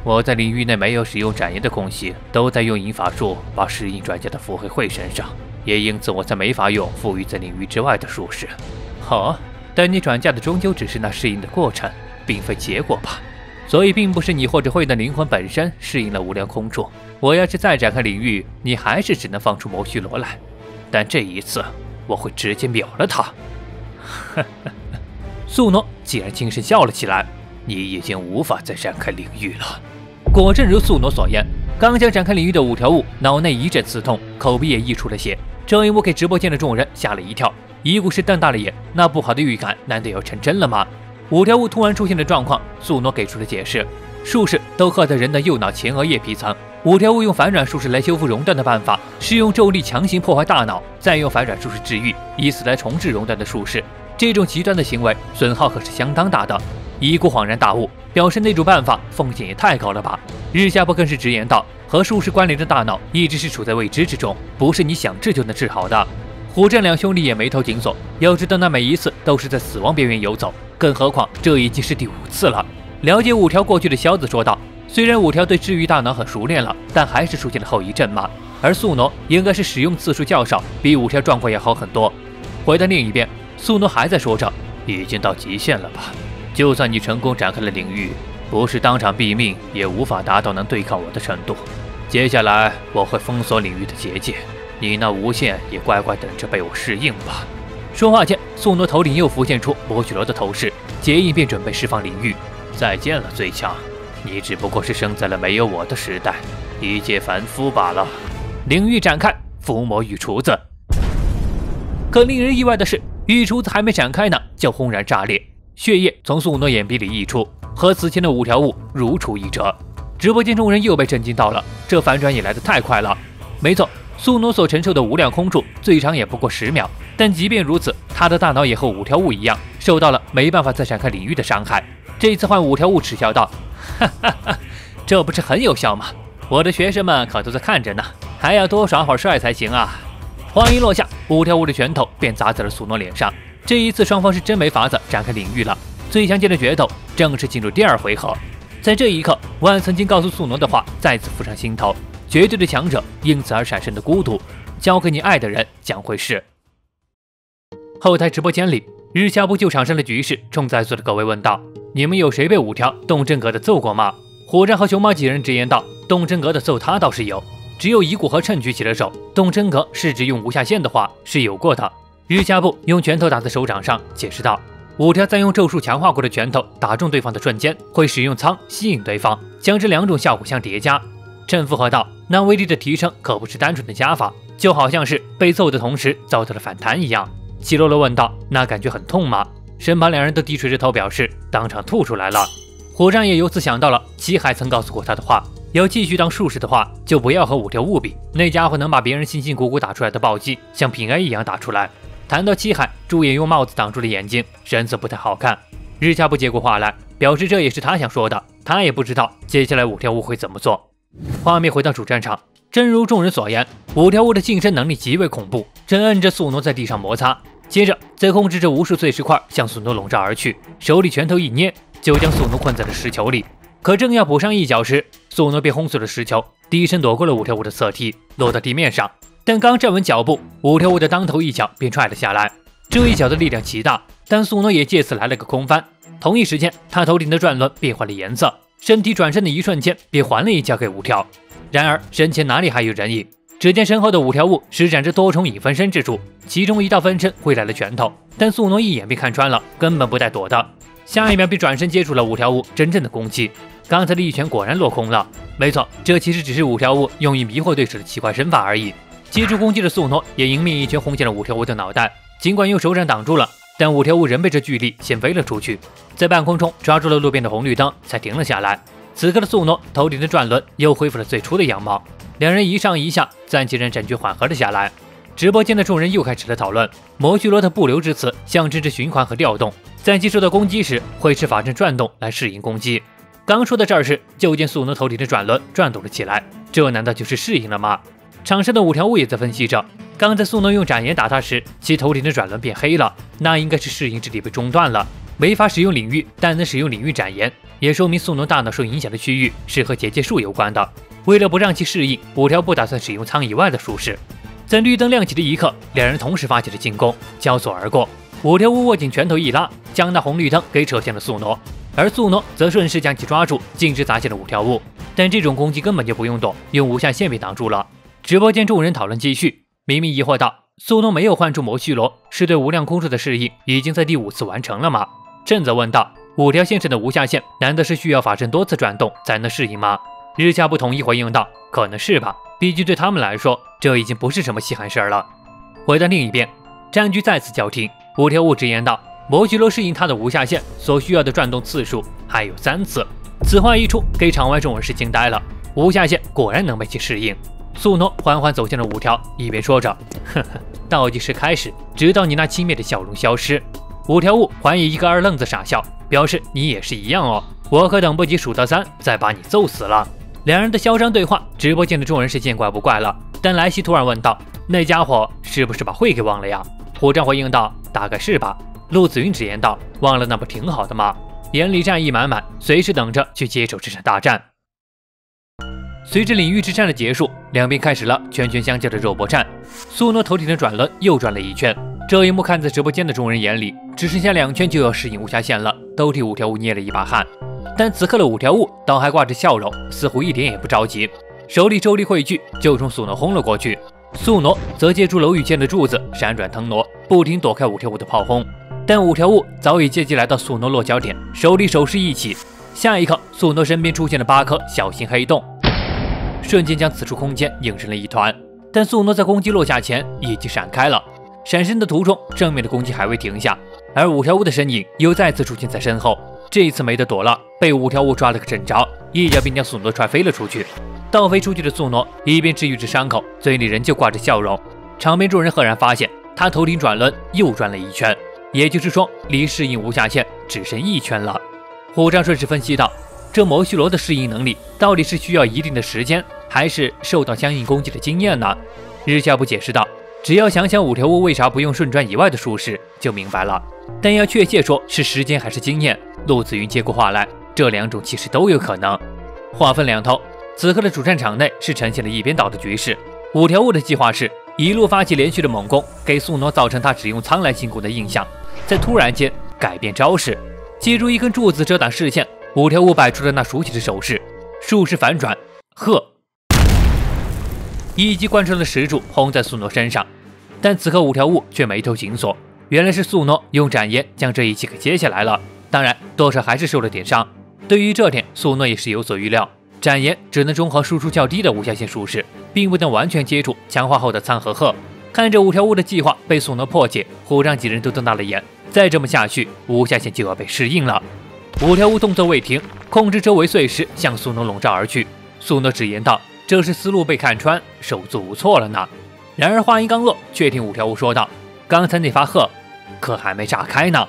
我在领域内没有使用展延的空隙，都在用引法术把适应转嫁到伏黑会身上，也因此我才没法用赋予在领域之外的术士。好。” 但你转嫁的终究只是那适应的过程，并非结果吧？所以并不是你或者慧的灵魂本身适应了无量空处。我要是再展开领域，你还是只能放出魔虚罗来。但这一次，我会直接秒了他。素挪竟然轻声笑了起来，你已经无法再展开领域了。果真如素挪所言，刚想展开领域的五条悟脑内一阵刺痛，口鼻也溢出了血。这一幕给直播间的众人吓了一跳。一顾是瞪大了眼，那不好的预感难道要成真了吗？五条悟突然出现的状况，素挪给出了解释：术士都刻在人的右脑前额叶皮层。 五条悟用反转术士来修复熔断的办法是用咒力强行破坏大脑，再用反转术士治愈，以此来重置熔断的术士。这种极端的行为损耗可是相当大的。一顾恍然大悟，表示那种办法风险也太高了吧。日下部更是直言道：和术士关联的大脑一直是处在未知之中，不是你想治就能治好的。虎正两兄弟也眉头紧锁，要知道那每一次都是在死亡边缘游走，更何况这已经是第5次了。了解五条过去的萧子说道。 虽然五条对治愈大脑很熟练了，但还是出现了后遗症嘛。而素挪应该是使用次数较少，比五条状况要好很多。回到另一边，素挪还在说着：“已经到极限了吧？就算你成功展开了领域，不是当场毙命，也无法达到能对抗我的程度。接下来我会封锁领域的结界，你那无限也乖乖等着被我适应吧。”说话间，素挪头顶又浮现出摩曲罗的头饰，结印便准备释放领域。再见了，最强。 你只不过是生在了没有我的时代，一介凡夫罢了。领域展开，伏魔与厨子。可令人意外的是，与厨子还没展开呢，就轰然炸裂，血液从素挪眼鼻里溢出，和此前的五条悟如出一辙。直播间众人又被震惊到了，这反转也来得太快了。没错，素挪所承受的无量空柱最长也不过10秒，但即便如此，他的大脑也和五条悟一样，受到了没办法再展开领域的伤害。这次换五条悟耻笑道。 哈哈哈，这不是很有效吗？我的学生们可都在看着呢，还要多耍会儿帅才行啊！话音落下，五条悟的拳头便砸在了素挪脸上。这一次双方是真没法子展开领域了。最强间的决斗正式进入第2回合，在这一刻，万曾经告诉素挪的话再次浮上心头：绝对的强者因此而产生的孤独，交给你爱的人将会是。后台直播间里，日下部救场上的局势，冲在座的各位问道。 你们有谁被五条动真格的揍过吗？火战和熊猫几人直言道：“动真格的揍他倒是有，只有一顾和趁举起了手。动真格是指用无下限的话是有过的。”日下部用拳头打在手掌上，解释道：“五条在用咒术强化过的拳头打中对方的瞬间，会使用仓吸引对方，将这2种效果相叠加。”趁附和道：“那威力的提升可不是单纯的加法，就好像是被揍的同时遭到了反弹一样。”齐洛洛问道：“那感觉很痛吗？” 身旁2人都低垂着头，表示当场吐出来了。火战也由此想到了齐海曾告诉过他的话：要继续当术士的话，就不要和五条悟比，那家伙能把别人辛辛苦苦打出来的暴击，像平 A 一样打出来。谈到齐海，朱也用帽子挡住了眼睛，神色不太好看。日下部接过话来，表示这也是他想说的，他也不知道接下来五条悟会怎么做。画面回到主战场，真如众人所言，五条悟的近身能力极为恐怖，正摁着素挪在地上摩擦。 接着，再控制着无数碎石块向素挪笼罩而去，手里拳头一捏，就将素挪困在了石球里。可正要补上一脚时，素挪被轰碎了石球，低身躲过了五条悟的侧踢，落到地面上。但刚站稳脚步，五条悟的当头一脚便踹了下来。这一脚的力量极大，但素挪也借此来了个空翻。同一时间，他头顶的转轮变换了颜色，身体转身的一瞬间便还了一脚给五条。然而身前哪里还有人影？ 只见身后的五条悟施展着多重影分身之术，其中一道分身挥来了拳头，但素挪一眼便看穿了，根本不带躲的。下一秒便转身接住了五条悟真正的攻击。刚才的一拳果然落空了。没错，这其实只是五条悟用以迷惑对手的奇怪身法而已。接住攻击的素挪也迎面一拳轰进了五条悟的脑袋，尽管用手掌挡住了，但五条悟仍被这巨力掀飞了出去，在半空中抓住了路边的红绿灯，才停了下来。此刻的素挪头顶的转轮又恢复了最初的样貌。 2人一上一下，暂且让战局缓和了下来。直播间的众人又开始了讨论。摩须罗的不流之词象征着循环和调动，在其受到攻击时会使法阵转动来适应攻击。刚说到这儿时，就见素挪头顶的转轮转动了起来，这难道就是适应了吗？场上的五条悟也在分析着，刚才素挪用斩炎打他时，其头顶的转轮变黑了，那应该是适应之力被中断了，没法使用领域，但能使用领域斩炎，也说明素挪大脑受影响的区域是和结界术有关的。 为了不让其适应，五条不打算使用仓以外的术士。在绿灯亮起的一刻，2人同时发起了进攻，交错而过。五条悟握紧拳头一拉，将那红绿灯给扯向了素挪，而素挪则顺势将其抓住，径直砸向了五条悟。但这种攻击根本就不用躲，用无下限被挡住了。直播间众人讨论继续，明明疑惑道：“素挪没有唤出摩须罗，是对无量空术的适应已经在第5次完成了吗？”振则问道：“ 5条线程的无下限，难道是需要法阵多次转动才能适应吗？日下不同意回应道：“可能是吧，毕竟对他们来说，这已经不是什么稀罕事儿了。”回到另一边，战局再次叫停。5条悟直言道：“摩羯罗适应他的无下限所需要的转动次数还有3次。”此话一出，给场外众人是惊呆了。无下限果然能被其适应。素挪缓缓走向了5条，一边说着：“呵呵，倒计时开始，直到你那轻蔑的笑容消失。”5条悟还以一个二愣子傻笑，表示你也是一样哦，我可等不及数到3再把你揍死了。两人的嚣张对话，直播间的众人是见怪不怪了。但莱西突然问道：“那家伙是不是把会给忘了呀？”虎杖回应道：“大概是吧。”陆子云直言道：“忘了那不挺好的吗？”眼里战意满满，随时等着去接手这场大战。随着领域之战的结束，两边开始了拳拳相交的肉搏战。苏诺头顶的转轮又转了一圈，这一幕看在直播间的众人眼里，只剩下2圈就要适应无下限了，都替5条悟捏了一把汗。但此刻的5条悟倒还挂着笑容，似乎一点也不着急，手里咒力汇聚，就冲苏诺轰了过去。素挪则借助楼宇间的柱子闪转腾挪，不停躲开5条悟的炮轰。但5条悟早已借机来到素挪落脚点，手里手势一起，下一刻素挪身边出现了8颗小型黑洞，瞬间将此处空间拧成了一团。但素挪在攻击落下前已经闪开了，闪身的途中正面的攻击还未停下，而5条悟的身影又再次出现在身后。这一次没得躲了，被5条悟抓了个正着，一脚便将素挪踹飞了出去。倒飞出去的素挪一边治愈着伤口，嘴里仍旧挂着笑容。场边众人赫然发现，他头顶转轮又转了1圈，也就是说，离适应无下限只剩1圈了。虎杖顺势分析道：“这摩须罗的适应能力到底是需要一定的时间，还是受到相应攻击的经验呢？”日下部解释道：“只要想想5条悟为啥不用顺转以外的术式，就明白了。但要确切说是时间还是经验，陆子云接过话来，这2种其实都有可能。”话分两头。此刻的主战场内是呈现了一边倒的局势。5条悟的计划是一路发起连续的猛攻，给素挪造成他只用苍来进攻的印象，再突然间改变招式，借助1根柱子遮挡视线。5条悟摆出了那熟悉的手势，术式反转，呵，一击贯穿了石柱，轰在素挪身上。但此刻5条悟却眉头紧锁，原来是素挪用斩炎将这一击给接下来了，当然多少还是受了点伤。对于这点，素挪也是有所预料。斩炎只能中和输出较低的无下限术式，并不能完全接触强化后的苍和鹤。看着5条悟的计划被素挪破解，虎杖几人都瞪大了眼。再这么下去，无下限就要被适应了。5条悟动作未停，控制周围碎石向素挪笼罩而去。素挪直言道：“这是思路被看穿，手足无措了呢。”然而话音刚落，却听5条悟说道：“刚才那发鹤可还没炸开呢。”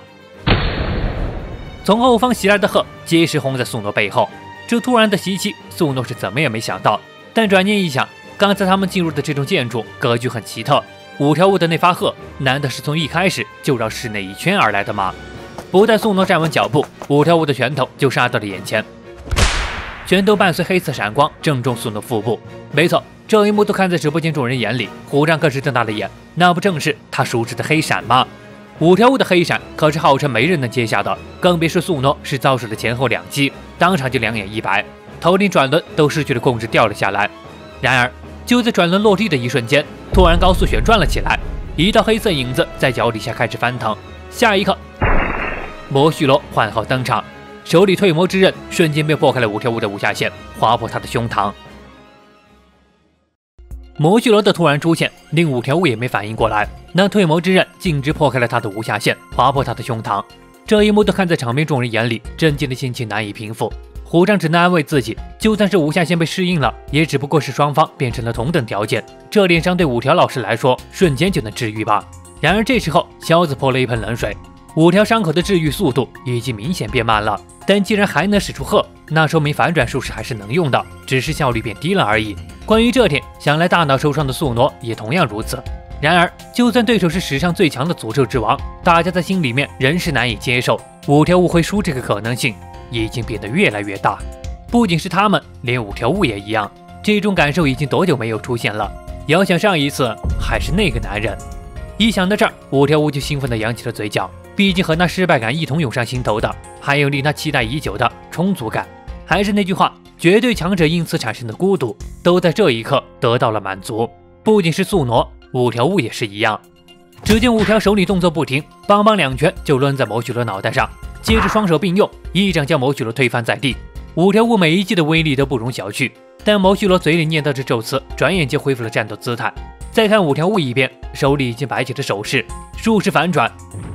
从后方袭来的鹤结实轰在素挪背后。这突然的袭击，素挪是怎么也没想到。但转念一想，刚才他们进入的这栋建筑格局很奇特，5条悟的那发鹤难道是从一开始就绕室内1圈而来的吗？不待素挪站稳脚步，5条悟的拳头就杀到了眼前，拳头伴随黑色闪光，正中素挪腹部。没错，这一幕都看在直播间众人眼里，虎杖更是瞪大了眼，那不正是他熟知的黑闪吗？5条悟的黑闪可是号称没人能接下的，更别说素挪是遭受了前后2击，当场就2眼1白，头顶转轮都失去了控制，掉了下来。然而就在转轮落地的一瞬间，突然高速旋转了起来，一道黑色影子在脚底下开始翻腾。下一刻，摩须罗换号登场，手里退魔之刃瞬间便破开了5条悟的无下限，划破他的胸膛。魔须罗的突然出现令5条悟也没反应过来，那退魔之刃径直破开了他的无下限，划破他的胸膛。这一幕都看在场边众人眼里，震惊的心情难以平复。虎杖只能安慰自己，就算是无下限被适应了，也只不过是双方变成了同等条件，这点伤对5条老师来说瞬间就能治愈吧。然而这时候萧子泼了一盆冷水，5条伤口的治愈速度已经明显变慢了，但既然还能使出鹤，那说明反转术式还是能用的，只是效率变低了而已。关于这点，想来大脑受伤的素挪也同样如此。然而就算对手是史上最强的诅咒之王，大家在心里面仍是难以接受5条悟会输，这个可能性已经变得越来越大。不仅是他们，连5条悟也一样，这种感受已经多久没有出现了？遥想上一次还是那个男人。一想到这儿，5条悟就兴奋地扬起了嘴角，毕竟和那失败感一同涌上心头的，还有令他期待已久的充足感。还是那句话，绝对强者因此产生的孤独，都在这一刻得到了满足。不仅是素挪，5条悟也是一样。只见5条手里动作不停，梆梆2拳就抡在摩须罗脑袋上，接着双手并用，一掌将毛须罗推翻在地。五条悟每一击的威力都不容小觑，但毛须罗嘴里念叨着咒词，转眼就恢复了战斗姿态。再看五条悟一边，手里已经摆起了手势，术式反转。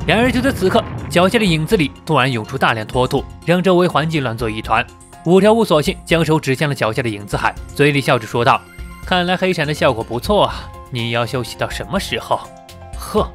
然而就在此刻，脚下的影子里突然涌出大量脱兔，让周围环境乱作一团。五条悟索性将手指向了脚下的影子海，嘴里笑着说道：“看来黑闪的效果不错啊，你要休息到什么时候？”呵。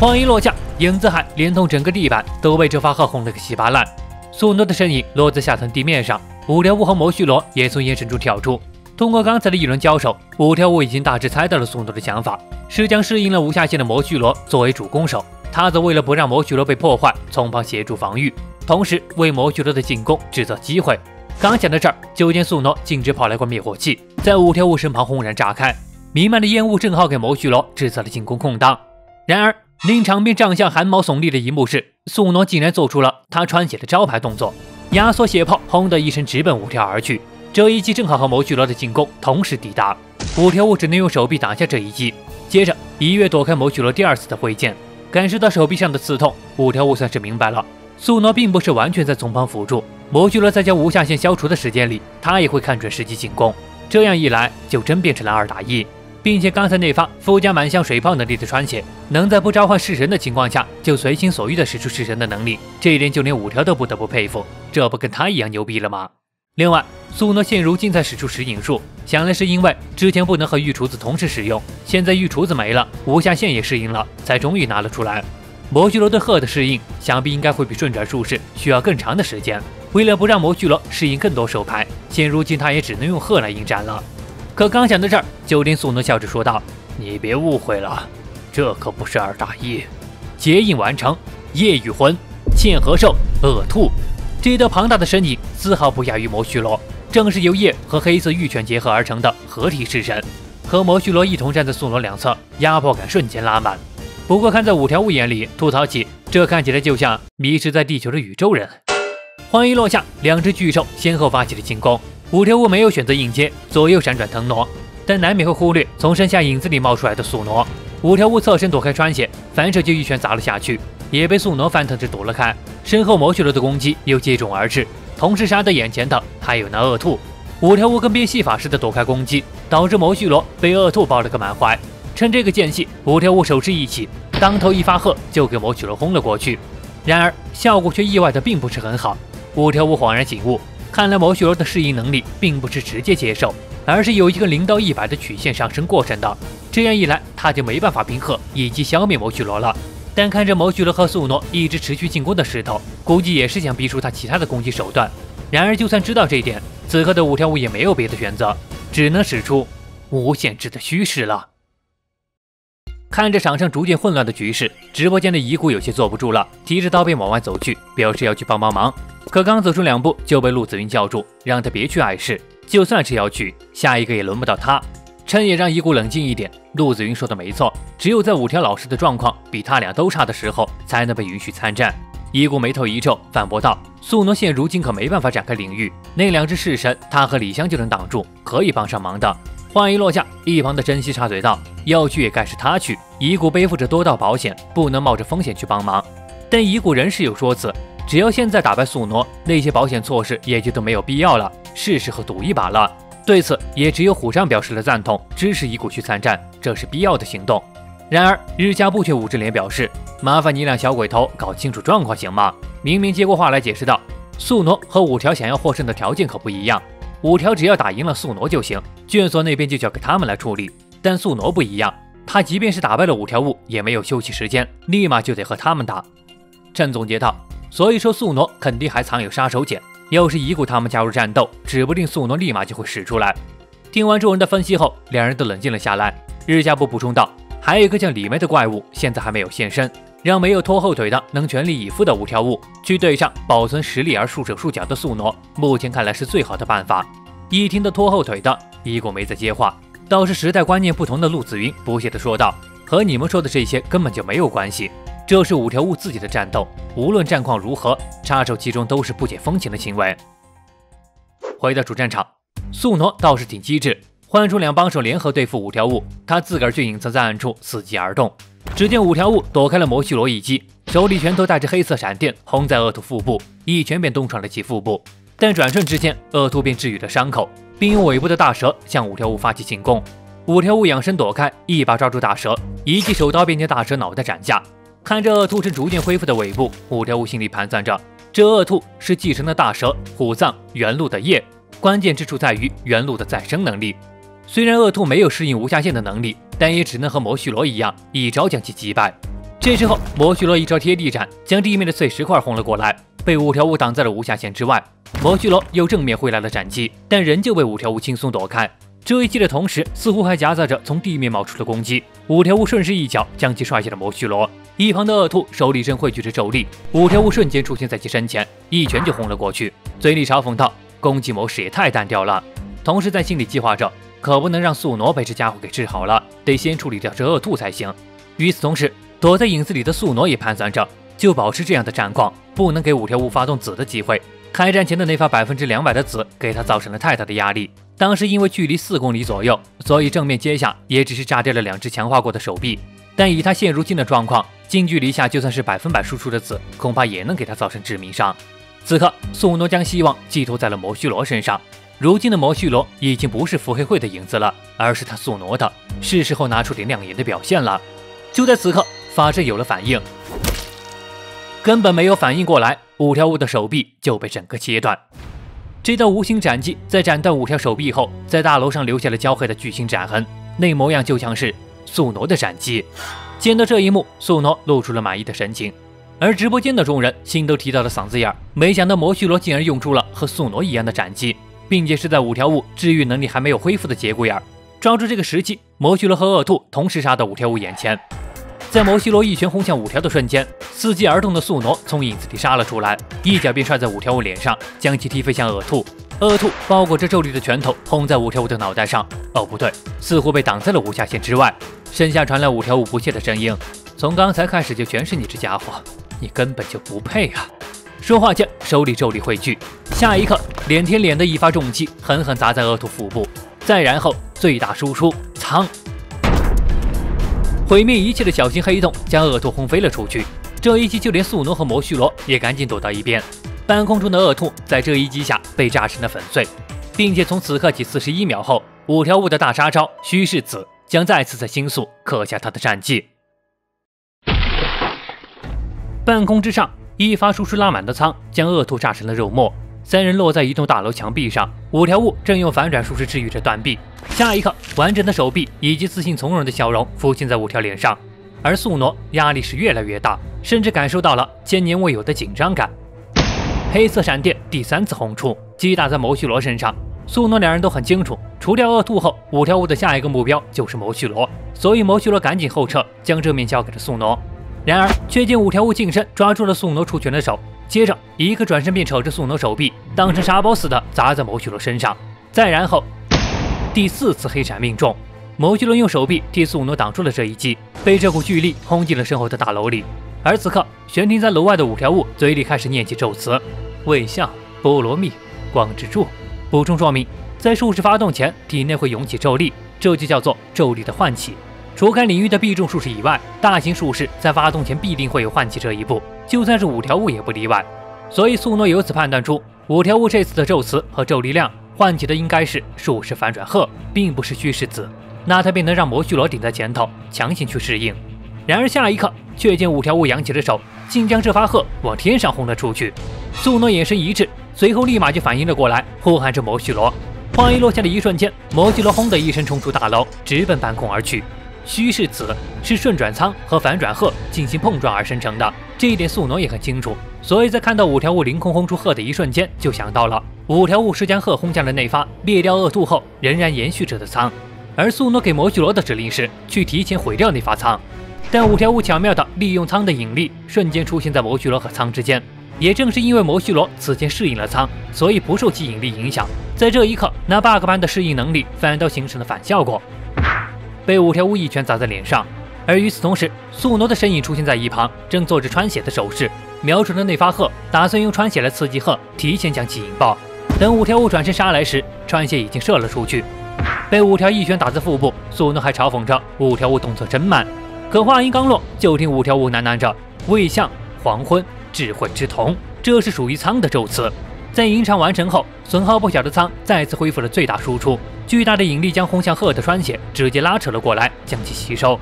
话音落下，影子海连同整个地板都被这发号轰了个稀巴烂。素诺的身影落在下层地面上，五条悟和魔须罗也从岩石中跳出。通过刚才的一轮交手，五条悟已经大致猜到了素诺的想法，是将适应了无下限的魔须罗作为主攻手。他则为了不让魔须罗被破坏，从旁协助防御，同时为魔须罗的进攻制造机会。刚想到这儿，就见素诺径直跑来罐灭火器，在五条悟身旁轰然炸开，弥漫的烟雾正好给魔须罗制造了进攻空档。然而， 令场面长相寒毛耸立的一幕是，素挪竟然做出了他穿血的招牌动作，压缩血炮轰的一声直奔五条而去。这一击正好和魔巨罗的进攻同时抵达，五条悟只能用手臂挡下这一击，接着一跃躲开魔巨罗第二次的挥剑。感受到手臂上的刺痛，五条悟算是明白了，素挪并不是完全在从旁辅助，魔巨罗在将无下限消除的时间里，他也会看准时机进攻。这样一来，就真变成了2打1。 并且刚才那发附加满箱水炮能力的穿血，能在不召唤式神的情况下就随心所欲的使出式神的能力，这一点就连五条都不得不佩服，这不跟他一样牛逼了吗？另外，素诺现如今才使出食影术，想来是因为之前不能和御厨子同时使用，现在御厨子没了，无下限也适应了，才终于拿了出来。魔巨罗对鹤的适应，想必应该会比顺转术式需要更长的时间。为了不让魔巨罗适应更多手牌，现如今他也只能用鹤来应战了。 可刚想到这儿，就听素挪笑着说道：“你别误会了，这可不是2打1。”结印完成，夜与魂、嵌合兽、恶兔，这道庞大的身影丝毫不亚于魔须罗，正是由夜和黑色玉犬结合而成的合体式神。和魔须罗一同站在素挪两侧，压迫感瞬间拉满。不过看在五条悟眼里，吐槽起这看起来就像迷失在地球的宇宙人。话音落下，两只巨兽先后发起了进攻。 五条悟没有选择硬接，左右闪转腾挪，但难免会忽略从身下影子里冒出来的素挪。五条悟侧身躲开穿血，反手就一拳砸了下去，也被素挪翻腾着躲了开。身后魔须罗的攻击又接踵而至，同时杀在眼前的还有那恶兔。五条悟跟变戏法似的躲开攻击，导致魔须罗被恶兔抱了个满怀。趁这个间隙，五条悟手势一起，当头一发鹤就给魔须罗轰了过去。然而效果却意外的并不是很好。五条悟恍然醒悟。 看来魔须罗的适应能力并不是直接接受，而是有一个0到100的曲线上升过程的。这样一来，他就没办法平衡以及消灭魔须罗了。但看着魔须罗和素挪一直持续进攻的势头，估计也是想逼出他其他的攻击手段。然而，就算知道这一点，此刻的五条悟也没有别的选择，只能使出无限制的虚实了。看着场上逐渐混乱的局势，直播间的遗骨有些坐不住了，提着刀便往外走去，表示要去帮帮忙。 可刚走出2步，就被陆子云叫住，让他别去碍事。就算是要去，下一个也轮不到他。趁也让遗骨冷静一点。陆子云说的没错，只有在五条老师的状况比他俩都差的时候，才能被允许参战。遗骨眉头一皱，反驳道：“素挪现如今可没办法展开领域，那两只式神，他和李湘就能挡住，可以帮上忙的。”话音落下，一旁的珍惜插嘴道：“要去也该是他去，遗骨背负着多道保险，不能冒着风险去帮忙。”但遗骨仍是有说辞。 只要现在打败素挪，那些保险措施也就都没有必要了，是时候赌一把了。对此，也只有虎杖表示了赞同，支持遗骨去参战，这是必要的行动。然而，日加部却捂着脸表示：“麻烦你俩小鬼头搞清楚状况行吗？”明明接过话来解释道：“素挪和五条想要获胜的条件可不一样，五条只要打赢了素挪就行，卷所那边就交给他们来处理。但素挪不一样，他即便是打败了五条悟，也没有休息时间，立马就得和他们打。”郑总结道。 所以说，素挪肯定还藏有杀手锏。要是遗骨他们加入战斗，指不定素挪立马就会使出来。听完众人的分析后，两人都冷静了下来。日加部补充道：“还有一个叫李梅的怪物，现在还没有现身，让没有拖后腿的能全力以赴的五条悟去对上保存实力而束手束脚的素挪，目前看来是最好的办法。”一听到拖后腿的，遗骨没再接话，倒是时代观念不同的陆子云不屑地说道：“和你们说的这些根本就没有关系。” 这是五条悟自己的战斗，无论战况如何，插手其中都是不解风情的行为。回到主战场，素挪倒是挺机智，换出两帮手联合对付五条悟，他自个儿却隐藏在暗处，伺机而动。只见五条悟躲开了魔须罗一击，手里拳头带着黑色闪电轰在恶徒腹部，一拳便洞穿了其腹部。但转瞬之间，恶徒便治愈了伤口，并用尾部的大蛇向五条悟发起进攻。五条悟仰身躲开，一把抓住大蛇，一记手刀便将大蛇脑袋斩下。看着恶徒正逐渐恢复的尾部，五条悟心里盘算着，这恶徒是继承了大蛇、虎藏、元鹿的业，关键之处在于元鹿的再生能力。虽然恶徒没有适应无下限的能力，但也只能和魔须罗一样，一招将其击败。这时候，魔须罗一招贴地斩将地面的碎石块轰了过来，被五条悟挡在了无下限之外。魔须罗又正面挥来了斩击，但仍旧被五条悟轻松躲开。这一击的同时，似乎还夹杂着从地面冒出的攻击。五条悟顺势一脚将其甩下了魔须罗。一旁的恶兔手里正汇聚着咒力，五条悟瞬间出现在其身前，一拳就轰了过去，嘴里嘲讽道：“攻击模式也太单调了。”同时在心里计划着，可不能让宿傩被这家伙给治好了，得先处理掉这恶兔才行。与此同时，躲在影子里的宿傩也盘算着，就保持这样的战况，不能给五条悟发动子的机会。开战前的那发200%的子给他造成了太大的压力。当时因为距离4公里左右，所以正面接下也只是炸掉了2只强化过的手臂。但以他现如今的状况，近距离下就算是100%输出的子，恐怕也能给他造成致命伤。此刻，宿傩将希望寄托在了魔须罗身上。如今的魔须罗已经不是伏黑会的影子了，而是他宿傩的，是时候拿出点亮眼的表现了。就在此刻，法阵有了反应，根本没有反应过来，五条悟的手臂就被整个切断。这道无形斩击在斩断5条手臂后，在大楼上留下了焦黑的巨型斩痕，那模样就像是宿傩的斩击。见到这一幕，宿傩露出了满意的神情，而直播间的众人心都提到了嗓子眼儿，没想到魔须罗竟然用出了和宿傩一样的斩击，并且是在5条悟治愈能力还没有恢复的节骨眼儿，抓住这个时机，魔须罗和恶兔同时杀到5条悟眼前。在魔须罗一拳轰向5条的瞬间，伺机而动的宿傩从影子里杀了出来，一脚便踹在5条悟脸上，将其踢飞向恶兔。恶兔包裹着咒力的拳头轰在5条悟的脑袋上，哦不对，似乎被挡在了无下限之外。身下传来5条悟不屑的声音：“从刚才开始就全是你这家伙，你根本就不配啊！”说话间，手里咒力汇聚，下一刻脸贴脸的一发重击狠狠砸在恶兔腹部，再然后最大输出藏。毁灭一切的小型黑洞将恶兔轰飞了出去，这一击就连宿傩和魔须罗也赶紧躲到一边。半空中的恶兔在这一击下被炸成了粉碎，并且从此刻起41秒后，五条悟的大杀招虚势子将再次在星宿刻下他的战绩。半空之上，一发输出拉满的仓将恶兔炸成了肉末，三人落在一栋大楼墙壁上。五条悟正用反转术式治愈着断臂，下一刻完整的手臂以及自信从容的笑容浮现在5条脸上，而宿傩压力是越来越大，甚至感受到了千年未有的紧张感。黑色闪电第3次轰出，击打在魔须罗身上。宿傩两人都很清楚，除掉恶兔后，五条悟的下一个目标就是魔须罗，所以魔须罗赶紧后撤，将正面交给了宿傩。然而却见5条悟近身抓住了宿傩出拳的手，接着一个转身便扯着宿傩手臂，当成沙包似的砸在魔须罗身上。再然后第4次黑闪命中，魔须罗用手臂替宿傩挡住了这一击，被这股巨力轰进了身后的大楼里。而此刻悬停在楼外的5条悟嘴里开始念起咒词：卫象、菠萝蜜、光之柱。补充说明，在术士发动前体内会涌起咒力，这就叫做咒力的唤起。除开领域的必中术士以外，大型术士在发动前必定会有唤起这一步，就算是5条悟也不例外。所以宿傩由此判断出，5条悟这次的咒词和咒力量唤起的应该是术士反转鹤，并不是虚实子，那他便能让魔须罗顶在前头，强行去适应。然而下一刻，却见5条悟扬起了手，竟将这发鹤往天上轰了出去。宿傩眼神一滞，随后立马就反应了过来，呼喊着魔须罗。话音落下的一瞬间，魔须罗轰的一声冲出大楼，直奔半空而去。虚势子是顺转仓和反转鹤进行碰撞而生成的，这一点宿傩也很清楚，所以在看到5条悟凌空轰出鹤的一瞬间，就想到了5条悟是将鹤轰向了内发，灭掉恶兔后仍然延续着的仓。而宿傩给魔须罗的指令是去提前毁掉那发仓，但5条悟巧妙的利用仓的引力，瞬间出现在魔须罗和仓之间。也正是因为魔须罗此前适应了仓，所以不受其引力影响，在这一刻那 bug 般的适应能力反倒形成了反效果，被5条悟一拳砸在脸上。而与此同时，宿傩的身影出现在一旁，正做着穿血的手势，瞄准了那发鹤，打算用穿血来刺激鹤，提前将其引爆。等5条悟转身杀来时，穿血已经射了出去，被5条一拳打在腹部。宿傩还嘲讽着5条悟动作真慢，可话音刚落，就听5条悟喃喃着：“卫象、黄昏、智慧之瞳，这是属于仓的咒词。在吟唱完成后，损耗不小的仓再次恢复了最大输出，巨大的引力将轰向鹤的栓血直接拉扯了过来，将其吸收。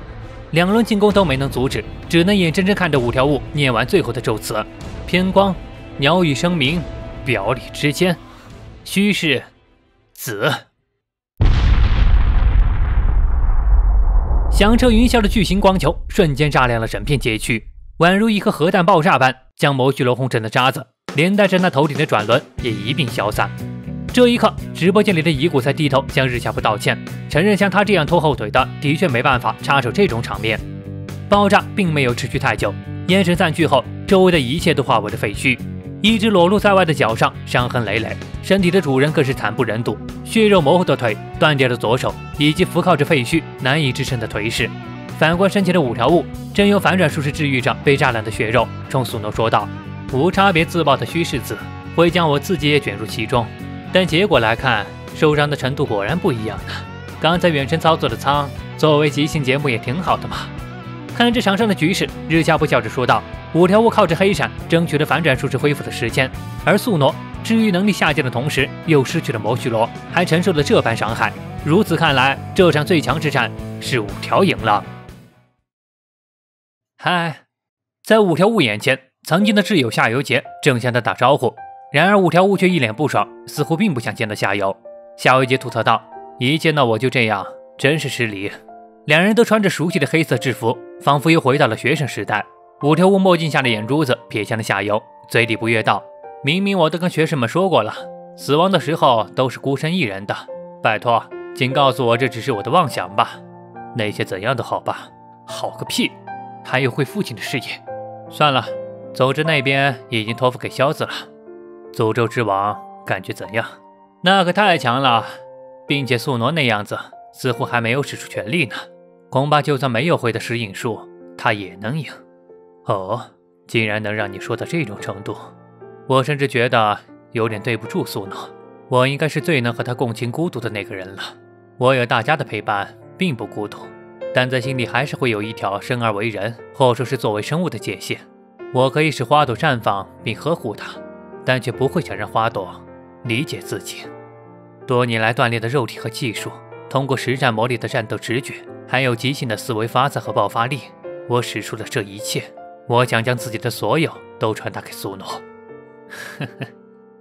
两轮进攻都没能阻止，只能眼睁睁看着五条悟念完最后的咒词：偏光、鸟语声鸣、表里之间、虚是子。 响彻云霄的巨型光球瞬间炸亮了整片街区，宛如一颗核弹爆炸般将摩巨楼轰成了渣子，连带着那头顶的转轮也一并消散。这一刻，直播间里的乙骨才低头向日下部道歉，承认像他这样拖后腿的，的确没办法插手这种场面。爆炸并没有持续太久，烟尘散去后，周围的一切都化为了废墟。一只裸露在外的脚上伤痕累累，身体的主人更是惨不忍睹。 血肉模糊的腿，断掉的左手，以及扶靠着废墟难以支撑的颓势。反观身前的五条悟，正用反转术式治愈着被炸烂的血肉，冲苏诺说道：“无差别自爆的虚世子，会将我自己也卷入其中。但结果来看，受伤的程度果然不一样呢。刚才远程操作的仓，作为即兴节目也挺好的嘛。”看着场上的局势，日下部笑着说道：“五条悟靠着黑闪争取了反转术式恢复的时间，而苏诺……” 治愈能力下降的同时，又失去了魔巨罗，还承受了这般伤害。如此看来，这场最强之战是五条赢了。嗨，在五条悟眼前，曾经的挚友夏油杰正向他打招呼，然而五条悟却一脸不爽，似乎并不想见到夏油。夏油杰吐槽道：“一见到我就这样，真是失礼。”两人都穿着熟悉的黑色制服，仿佛又回到了学生时代。五条悟墨镜下的眼珠子瞥向了夏油，嘴里不悦道。 明明我都跟学生们说过了，死亡的时候都是孤身一人的。拜托，请告诉我这只是我的妄想吧。那些怎样的好吧，好个屁！还有会父亲的事业。算了，总之那边已经托付给萧子了。诅咒之王感觉怎样？那可太强了，并且素挪那样子似乎还没有使出全力呢。恐怕就算没有会的食影术，他也能赢。哦，竟然能让你说到这种程度。 我甚至觉得有点对不住苏诺，我应该是最能和他共情孤独的那个人了。我有大家的陪伴，并不孤独，但在心里还是会有一条生而为人，或者是作为生物的界限。我可以使花朵绽放并呵护它，但却不会想让花朵理解自己。多年来锻炼的肉体和技术，通过实战磨砺的战斗直觉，还有即兴的思维发散和爆发力，我使出了这一切。我想将自己的所有都传达给苏诺。 呵呵，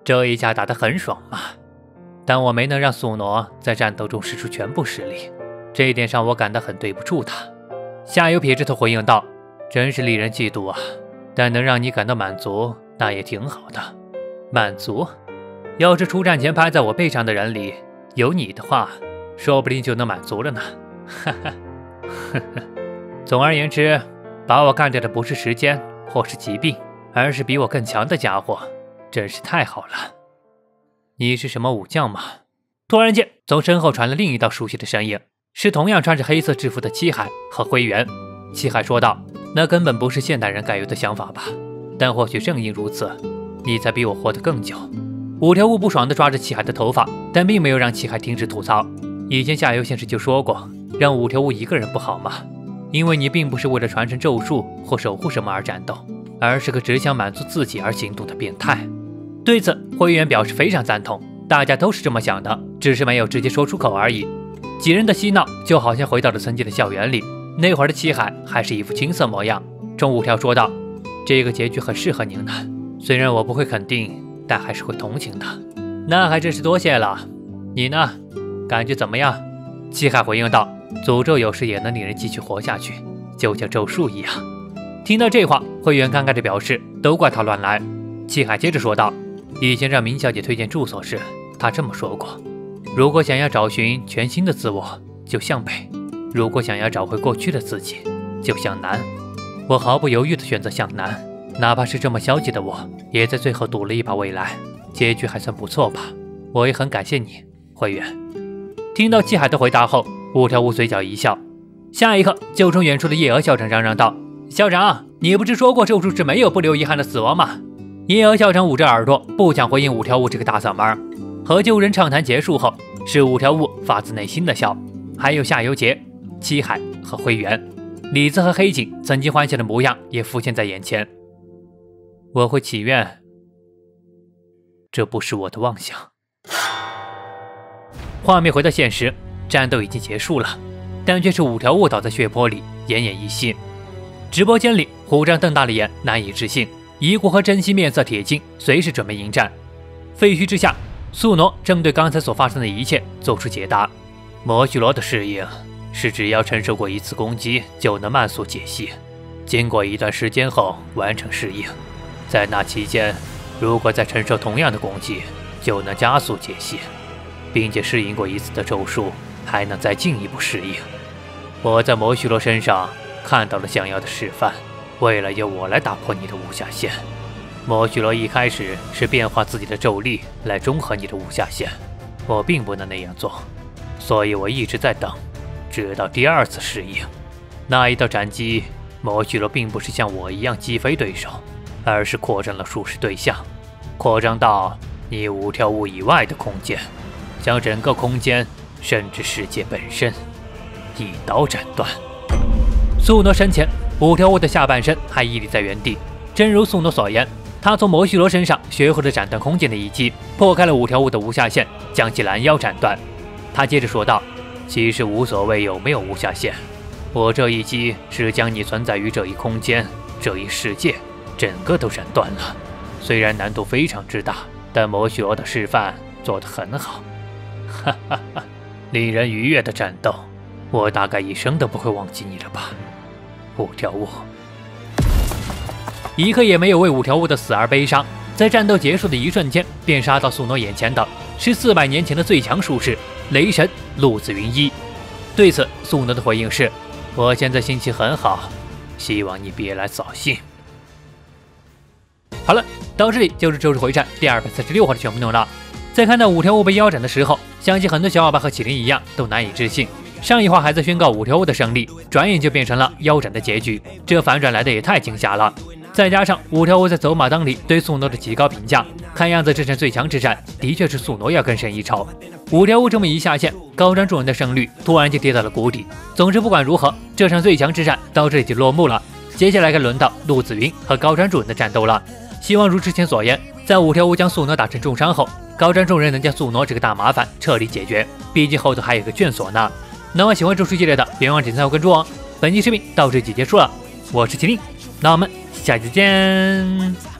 这一架打得很爽嘛，但我没能让苏诺在战斗中使出全部实力，这一点上我感到很对不住他。夏油撇着头回应道：“真是令人嫉妒啊，但能让你感到满足，那也挺好的。满足？要是出战前拍在我背上的人里有你的话，说不定就能满足了呢。”哈哈，呵呵。总而言之，把我干掉的不是时间或是疾病，而是比我更强的家伙。 真是太好了！你是什么武将吗？突然间，从身后传来另一道熟悉的身影，是同样穿着黑色制服的七海和灰原。七海说道：“那根本不是现代人该有的想法吧？但或许正因如此，你才比我活得更久。”五条悟不爽地抓着七海的头发，但并没有让七海停止吐槽。以前夏油先生就说过，让五条悟一个人不好吗？因为你并不是为了传承咒术或守护什么而战斗，而是个只想满足自己而行动的变态。 对此，灰原表示非常赞同，大家都是这么想的，只是没有直接说出口而已。几人的嬉闹就好像回到了曾经的校园里，那会儿的七海还是一副青涩模样。中五条说道：“这个结局很适合您呢，虽然我不会肯定，但还是会同情的。”那还真是多谢了。你呢？感觉怎么样？七海回应道：“诅咒有时也能令人继续活下去，就像咒术一样。”听到这话，灰原尴尬地表示：“都怪他乱来。”七海接着说道。 以前让明小姐推荐住所时，她这么说过：如果想要找寻全新的自我，就向北；如果想要找回过去的自己，就向南。我毫不犹豫地选择向南，哪怕是这么消极的我，也在最后赌了一把未来，结局还算不错吧。我也很感谢你，灰原。听到七海的回答后，五条悟嘴角一笑，下一刻就冲远处的夜蛾校长嚷嚷道：“校长，你不是说过咒术是没有不留遗憾的死亡吗？” 夜蛾校长捂着耳朵，不想回应五条悟这个大嗓门。和救人畅谈结束后，是五条悟发自内心的笑，还有夏油杰、七海和灰原、李子和黑井曾经欢笑的模样也浮现在眼前。我会祈愿，这不是我的妄想。画面回到现实，战斗已经结束了，但却是五条悟倒在血泊里，奄奄一息。直播间里，虎杖瞪大了眼，难以置信。遗骨和真希面色铁青，随时准备迎战。废墟之下，宿傩正对刚才所发生的一切做出解答。摩须罗的适应是只要承受过一次攻击就能慢速解析，经过一段时间后完成适应。在那期间，如果再承受同样的攻击，就能加速解析，并且适应过一次的咒术还能再进一步适应。我在摩须罗身上看到了想要的示范。为了由我来打破你的无下限，摩须罗一开始是变化自己的咒力来中和你的无下限，我并不能那样做，所以我一直在等，直到第二次适应。那一道斩击，摩须罗并不是像我一样击飞对手，而是扩张了数十对象，扩张到你五条悟以外的空间，将整个空间甚至世界本身一刀斩断。宿傩身前，五条悟的下半身还屹立在原地，正如宿傩所言，他从摩须罗身上学会了斩断空间的一击，破开了五条悟的无下限，将其拦腰斩断。他接着说道：“其实无所谓有没有无下限，我这一击是将你存在于这一空间、这一世界，整个都斩断了。虽然难度非常之大，但摩须罗的示范做得很好，哈哈哈！令人愉悦的战斗，我大概一生都不会忘记你了吧。”五条悟一刻也没有为五条悟的死而悲伤，在战斗结束的一瞬间便杀到宿傩眼前的是400年前的最强术士雷神陆子云一。对此，宿傩的回应是：“我现在心情很好，希望你别来扫兴。”好了，到这里就是《咒术回战》第246话的全部内容了。在看到五条悟被腰斩的时候，相信很多小伙伴和启麟一样都难以置信。上一话还在宣告五条悟的胜利，转眼就变成了腰斩的结局，这反转来的也太惊吓了。再加上五条悟在走马灯里对宿傩的极高评价，看样子这场最强之战的确是宿傩要更胜一筹。五条悟这么一下线，高瞻众人的胜率突然就跌到了谷底。总之不管如何，这场最强之战到这里就落幕了，接下来该轮到陆子云和高瞻众人的战斗了。希望如之前所言，在五条悟将宿傩打成重伤后，高瞻众人能将宿傩这个大麻烦彻底解决，毕竟后头还有个卷锁呢。那么喜欢咒术系列的，别忘点赞和关注哦！本期视频到这里就结束了，我是麒麟，那我们下期见。